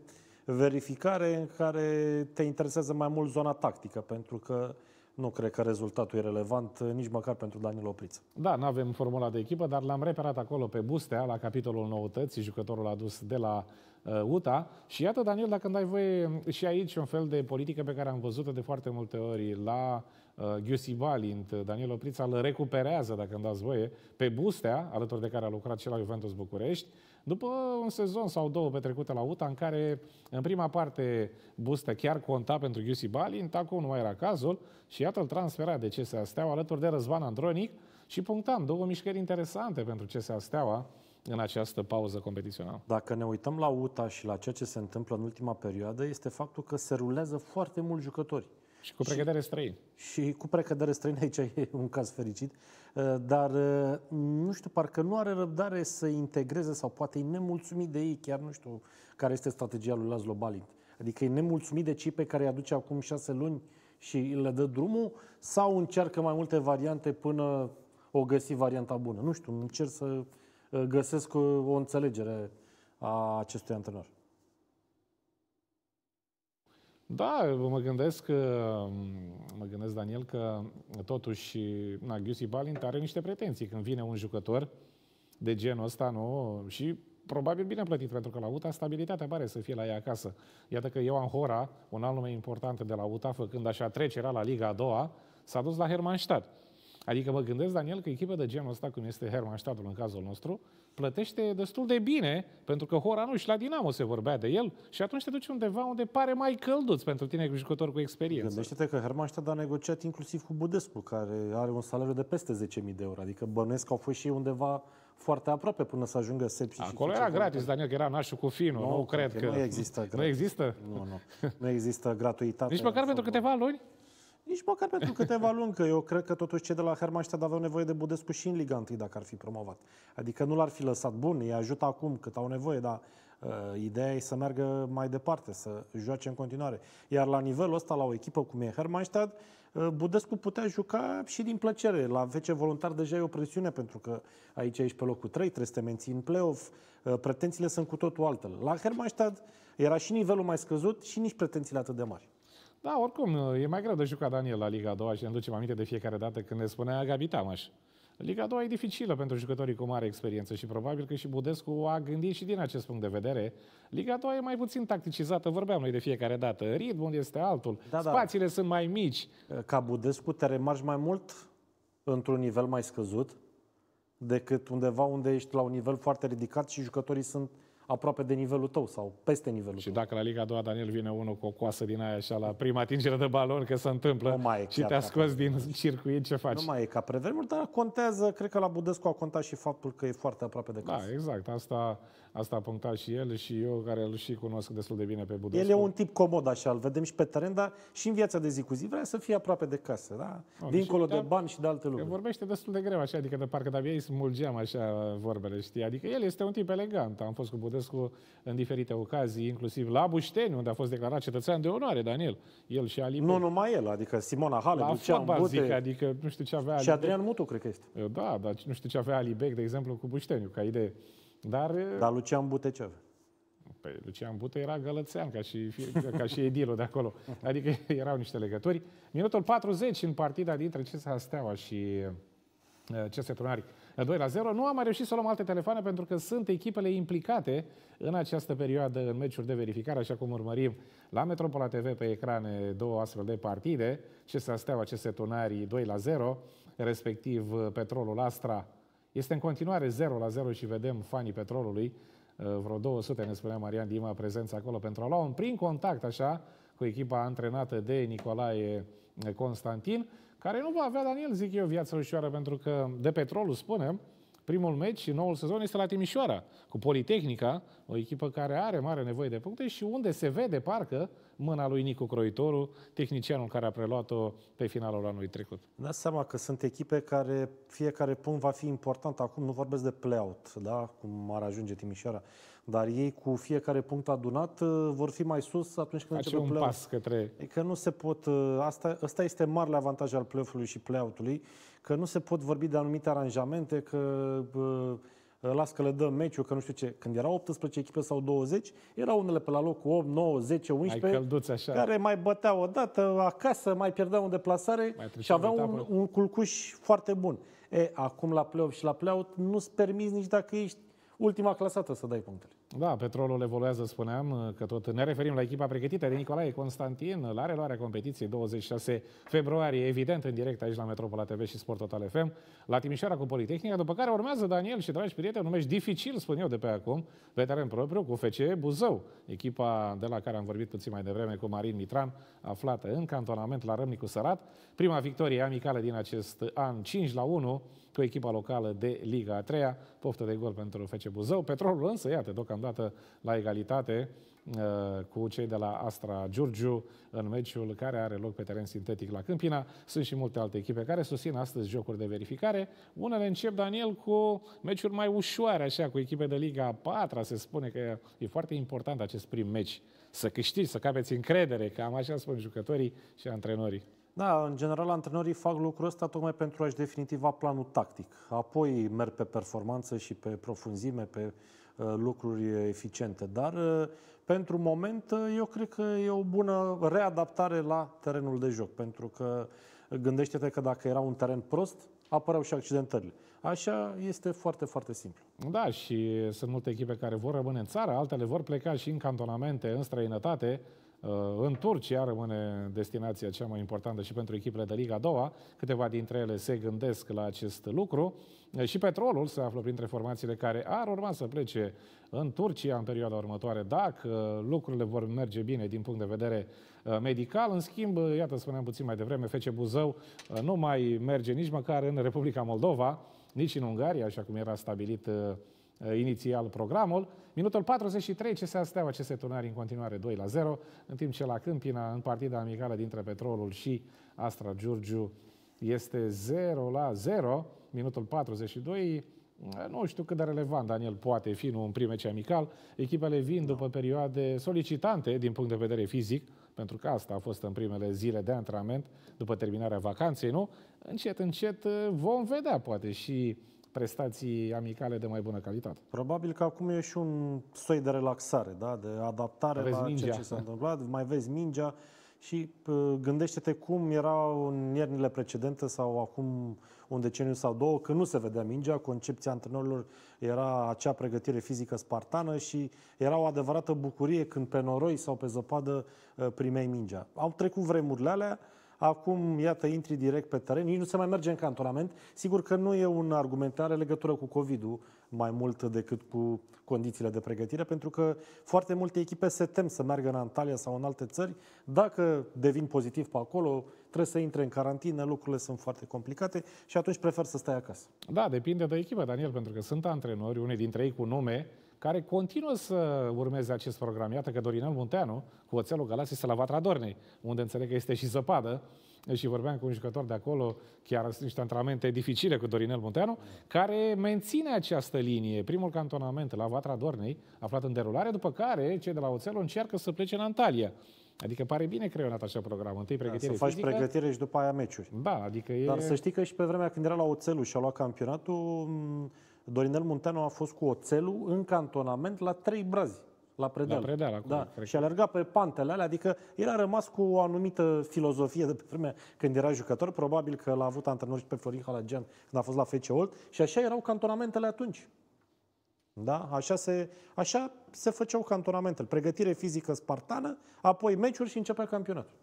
verificare în care te interesează mai mult zona tactică, pentru că nu cred că rezultatul e relevant nici măcar pentru Daniel Opriță. Da, nu avem formula de echipă, dar l-am reperat acolo pe Bustea, la capitolul noutății, jucătorul adus de la uh, U T A. Și iată, Daniel, dacă îmi dai voie, și aici un fel de politică pe care am văzut-o de foarte multe ori la uh, Giussi Balint. Daniel Oprița îl recuperează, dacă îmi dați voie, pe Bustea, alături de care a lucrat și la Juventus București, după un sezon sau două petrecute la U T A, în care, în prima parte, Bustea chiar conta pentru Giussi Balint, acum nu mai era cazul, și iată-l transferat de C S A Steaua alături de Răzvan Andronic și punctam două mișcări interesante pentru C S A Steaua în această pauză competițională. Dacă ne uităm la U T A și la ceea ce se întâmplă în ultima perioadă, este faptul că se rulează foarte mulți jucători. Și cu precădere străini. Și cu precădere străini, aici e un caz fericit, dar nu știu, parcă nu are răbdare să integreze sau poate e nemulțumit de ei, chiar nu știu care este strategia lui Laszlo Balint. Adică e nemulțumit de cei pe care îi aduce acum șase luni și le dă drumul, sau încearcă mai multe variante până o găsi varianta bună. Nu știu, încerc să găsesc o înțelegere a acestui antrenor. Da, mă gândesc, mă gândesc, Daniel, că totuși na, Giussi Balint are niște pretenții când vine un jucător de genul ăsta, nu? Și probabil bine plătit, pentru că la U T A stabilitatea pare să fie la ea acasă. Iată că Ioan Hora, un alt nume important de la U T A, făcând așa trecerea la Liga a doua, s-a dus la Hermannstadt. Adică mă gândesc, Daniel, că echipa de genul ăsta, cum este Hermannstadtul în cazul nostru, plătește destul de bine, pentru că Hora nu, și la Dinamo se vorbea de el, și atunci te duci undeva unde pare mai călduț pentru tine, jucător cu experiență. Gândește-te că Hermannstadt a negociat inclusiv cu Budescu, care are un salariu de peste zece mii de euro, adică bănuiesc că au fost și ei undeva foarte aproape până să ajungă Sepsi. Acolo era gratis, Daniel, că era nașul cu finul. Nu, nu cred că, că... Nu există. Gratis. Nu există? Nu, nu. Nu există gratuitate. Nici măcar pentru câteva luni? Nici măcar pentru câteva luni, că eu cred că totuși cei de la Hermannstadt aveau nevoie de Budescu și în Liga unu dacă ar fi promovat. Adică nu l-ar fi lăsat, bun, îi ajută acum cât au nevoie, dar uh, ideea e să meargă mai departe, să joace în continuare. Iar la nivelul ăsta, la o echipă cum e Hermannstadt, uh, Budescu putea juca și din plăcere. La vece voluntar deja e o presiune, pentru că aici ești pe locul trei, trebuie să te menții în play-off, uh, pretențiile sunt cu totul altele. La Hermannstadt era și nivelul mai scăzut și nici pretențiile atât de mari. Da, oricum, e mai greu de jucat, Daniel, la Liga a doua, și ne ducem aminte de fiecare dată când ne spunea Gabi Tamaș. Liga a doua e dificilă pentru jucătorii cu mare experiență și probabil că și Budescu a gândit și din acest punct de vedere. Liga a doua e mai puțin tacticizată, vorbeam noi de fiecare dată. Ritmul este altul, da, spațiile da. sunt mai mici. Ca Budescu te remarci mai mult într-un nivel mai scăzut decât undeva unde ești la un nivel foarte ridicat și jucătorii sunt aproape de nivelul tău sau peste nivelul și tău. Și dacă la Liga a doua, Daniel, vine unul cu o coasă din aia așa la prima atingere de balon, că se întâmplă și te-a scos din circuit, ce faci? Nu mai e ca pe vremuri, dar contează, cred că la Budescu a contat și faptul că e foarte aproape de casă. Da, exact, asta, asta a punctat și el și eu, care îl și cunosc destul de bine pe Budescu. El e un tip comod așa, îl vedem și pe teren, dar și în viața de zi cu zi vrea să fie aproape de casă, da? No, dincolo de bani și de alte lucruri. Vorbește destul de greu așa, adică de parcă de-abia îi smulgeam așa vorbele, știi? Adică el este un tip elegant. Am fost cu Budescu în diferite ocazii, inclusiv la Bușteni, unde a fost declarat cetățean de onoare, Daniel. El și Ali. Nu numai el, adică Simona Halep, Lucian Bute, adică nu știu ce avea Ali. Și Adrian Mutu, cred că este. Da, dar nu știu ce avea Ali Bec, de exemplu, cu Bușteniu, ca idee. Dar, dar Lucian Bute ce avea? Păi, Lucian Bute era gălățean, ca și, ca și edilul de acolo. Adică erau niște legături. Minutul patruzeci în partida dintre C S A Steaua și C S Tunari. doi la zero. Nu am mai reușit să luăm alte telefoane pentru că sunt echipele implicate în această perioadă în meciuri de verificare, așa cum urmărim la Metropola T V pe ecrane două astfel de partide. C S A Steaua, C S Tunari doi la zero, respectiv Petrolul Astra. Este în continuare zero la zero și vedem fanii Petrolului, vreo două sute, ne spunea Marian Dima, prezența acolo pentru a lua un prim contact așa cu echipa antrenată de Nicolae Constantin, care nu va avea, Daniel, zic eu, viață ușoară, pentru că de Petrolul, spunem, primul meci și noul sezon este la Timișoara, cu Politehnica, o echipă care are mare nevoie de puncte și unde se vede, parcă, mâna lui Nicu Croitoru, tehnicianul care a preluat-o pe finalul anului trecut. Dați seama că sunt echipe care fiecare punct va fi important. Acum nu vorbesc de play-out, da? Cum ar ajunge Timișoara. Dar ei, cu fiecare punct adunat, vor fi mai sus atunci când face începe play-out. Către... Că nu se pot... Asta, asta este marele avantaj al play-off-ului și play-out-ului, că nu se pot vorbi de anumite aranjamente, că las că le dăm meciul, că nu știu ce, când erau optsprezece echipe sau douăzeci, erau unele pe la locul opt, nouă, zece, unsprezece, mai așa, care mai băteau odată acasă, mai pierdeau în deplasare și aveau un, un culcuș foarte bun. E, acum la play-off și la play-out nu-ți permiți nici dacă ești ultima clasată să dai punctele. Da, Petrolul evoluează, spuneam, că tot ne referim la echipa pregătită de Nicolae Constantin la reluarea competiției douăzeci și șase februarie, evident în direct aici la Metropola T V și Sport Total F M, la Timișoara cu Politehnica, după care urmează, Daniel și dragi prieteni, un meci dificil, spun eu de pe acum, pe teren propriu cu F C Buzău, echipa de la care am vorbit puțin mai devreme cu Marin Mitran, aflată în cantonament la Râmnicu Sărat, prima victorie amicală din acest an, cinci la unu, cu echipa locală de Liga a treia, poftă de gol pentru F C Buzău. Petrolul însă, iată, deocamdată la egalitate cu cei de la Astra Giurgiu în meciul care are loc pe teren sintetic la Câmpina. Sunt și multe alte echipe care susțin astăzi jocuri de verificare. Unele încep, Daniel, cu meciuri mai ușoare, așa, cu echipe de Liga a patra. Se spune că e foarte important acest prim meci. Să câștigi, să capeți încredere, cam așa spun jucătorii și antrenorii. Da, în general antrenorii fac lucrul ăsta tocmai pentru a-și definitiva planul tactic. Apoi merg pe performanță și pe profunzime, pe uh, lucruri eficiente. Dar uh, pentru moment uh, eu cred că e o bună readaptare la terenul de joc. Pentru că gândește-te că dacă era un teren prost, apăreau și accidentările. Așa este foarte, foarte simplu. Da, și sunt multe echipe care vor rămâne în țară, altele vor pleca și în cantonamente, în străinătate. În Turcia rămâne destinația cea mai importantă și pentru echipele de Liga a doua. Câteva dintre ele se gândesc la acest lucru. Și Petrolul se află printre formațiile care ar urma să plece în Turcia în perioada următoare, dacă lucrurile vor merge bine din punct de vedere medical. În schimb, iată, spuneam puțin mai devreme, F C Buzău nu mai merge nici măcar în Republica Moldova, nici în Ungaria, așa cum era stabilit inițial programul. Minutul patruzeci și trei, C S A Steaua, C S Tunari în continuare doi la zero, în timp ce la Câmpina, în partida amicală dintre Petrolul și Astra Giurgiu, este zero la zero. Minutul patruzeci și doi, nu știu cât de relevant, Daniel, poate fi, nu, în prim meci amical. Echipele vin după perioade solicitante din punct de vedere fizic, pentru că asta a fost în primele zile de antrenament, după terminarea vacanței, nu? Încet, încet vom vedea, poate, și prestații amicale de mai bună calitate. Probabil că acum e și un soi de relaxare, da? De adaptare la ceea ce s-a întâmplat. Mai vezi mingea și gândește-te cum erau în iernile precedente sau acum un deceniu sau două, că nu se vedea mingea. Concepția antrenorilor era acea pregătire fizică spartană și era o adevărată bucurie când pe noroi sau pe zăpadă primeai mingea. Au trecut vremurile alea. Acum, iată, intri direct pe teren, nici nu se mai merge în cantonament. Sigur că nu e un argument, care are legătură cu COVID-ul mai mult decât cu condițiile de pregătire, pentru că foarte multe echipe se tem să meargă în Antalya sau în alte țări. Dacă devin pozitiv pe acolo, trebuie să intre în carantină, lucrurile sunt foarte complicate și atunci prefer să stai acasă. Da, depinde de echipă, Daniel, pentru că sunt antrenori, unii dintre ei cu nume, care continuă să urmeze acest program. Iată că Dorinel Munteanu, cu Oțelul Galați, este la Vatra Dornei, unde înțeleg că este și zăpadă. Și vorbeam cu un jucător de acolo, chiar niște antrenamente dificile cu Dorinel Munteanu, care menține această linie. Primul cantonament la Vatra Dornei, aflat în derulare, după care cei de la Oțelul încearcă să plece în Antalya. Adică pare bine creionat așa program. Întâi pregătire, da, să faci pregătire și după aia meciuri. Da, adică e... Dar să știi că și pe vremea când era la Oțelul și a luat campionatul, Dorinel Munteanu a fost cu Oțelul în cantonament la Trei Brazi, la Predeal. La Predeal, acum, da. Și alerga pe pantele alea, adică el a rămas cu o anumită filozofie de pe vremea când era jucător, probabil că l-a avut antrenor și pe Florin Halagian când a fost la F C Olt, și așa erau cantonamentele atunci. Da? Așa se, așa se făceau cantonamentele. Pregătire fizică spartană, apoi meciuri și începea campionatul.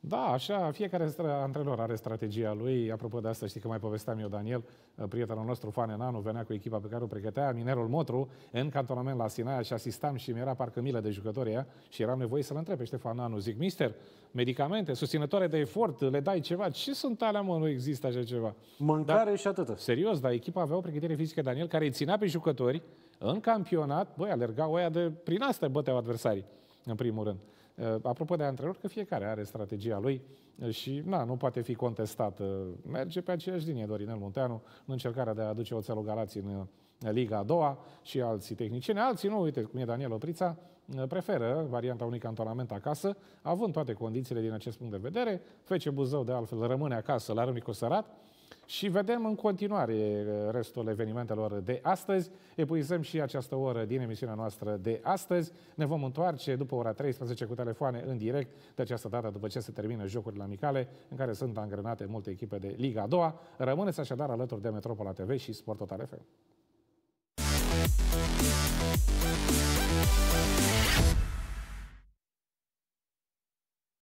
Da, așa, fiecare antrenor are strategia lui. Apropo de asta, știi că mai povesteam eu, Daniel, prietenul nostru, Fanenanu, venea cu echipa pe care o pregătea Minerul Motru în cantonament la Sinaia și asistam și mi-era parcă milă de jucătoria și eram nevoie să-l întreb pe Ștefananu. Zic, mister, medicamente, susținătoare de efort, le dai ceva? Ce sunt alea, mă, nu există așa ceva? Mâncare, da, și atâta. Serios, dar echipa avea o pregătire fizică, Daniel, care îi ținea pe jucători în campionat. Băi, alergau oia de prin asta, băteau adversarii, în primul rând. Apropo de antrenor, că fiecare are strategia lui și na, nu poate fi contestat. Merge pe aceeași linie Dorinel Munteanu în încercarea de a aduce Oțelul Galați în Liga a doua și alții tehnicieni. Alții nu, uite cum e Daniel Oprița, preferă varianta unui cantonament acasă, având toate condițiile din acest punct de vedere. F C Buzău, de altfel, rămâne acasă la Râmnicu Sărat Și vedem în continuare restul evenimentelor de astăzi. Epuizăm și această oră din emisiunea noastră de astăzi. Ne vom întoarce după ora treisprezece cu telefoane în direct, de această dată după ce se termină jocurile amicale, în care sunt angrenate multe echipe de Liga a doua. Rămâneți așadar alături de Metropola T V și Sport Total F M.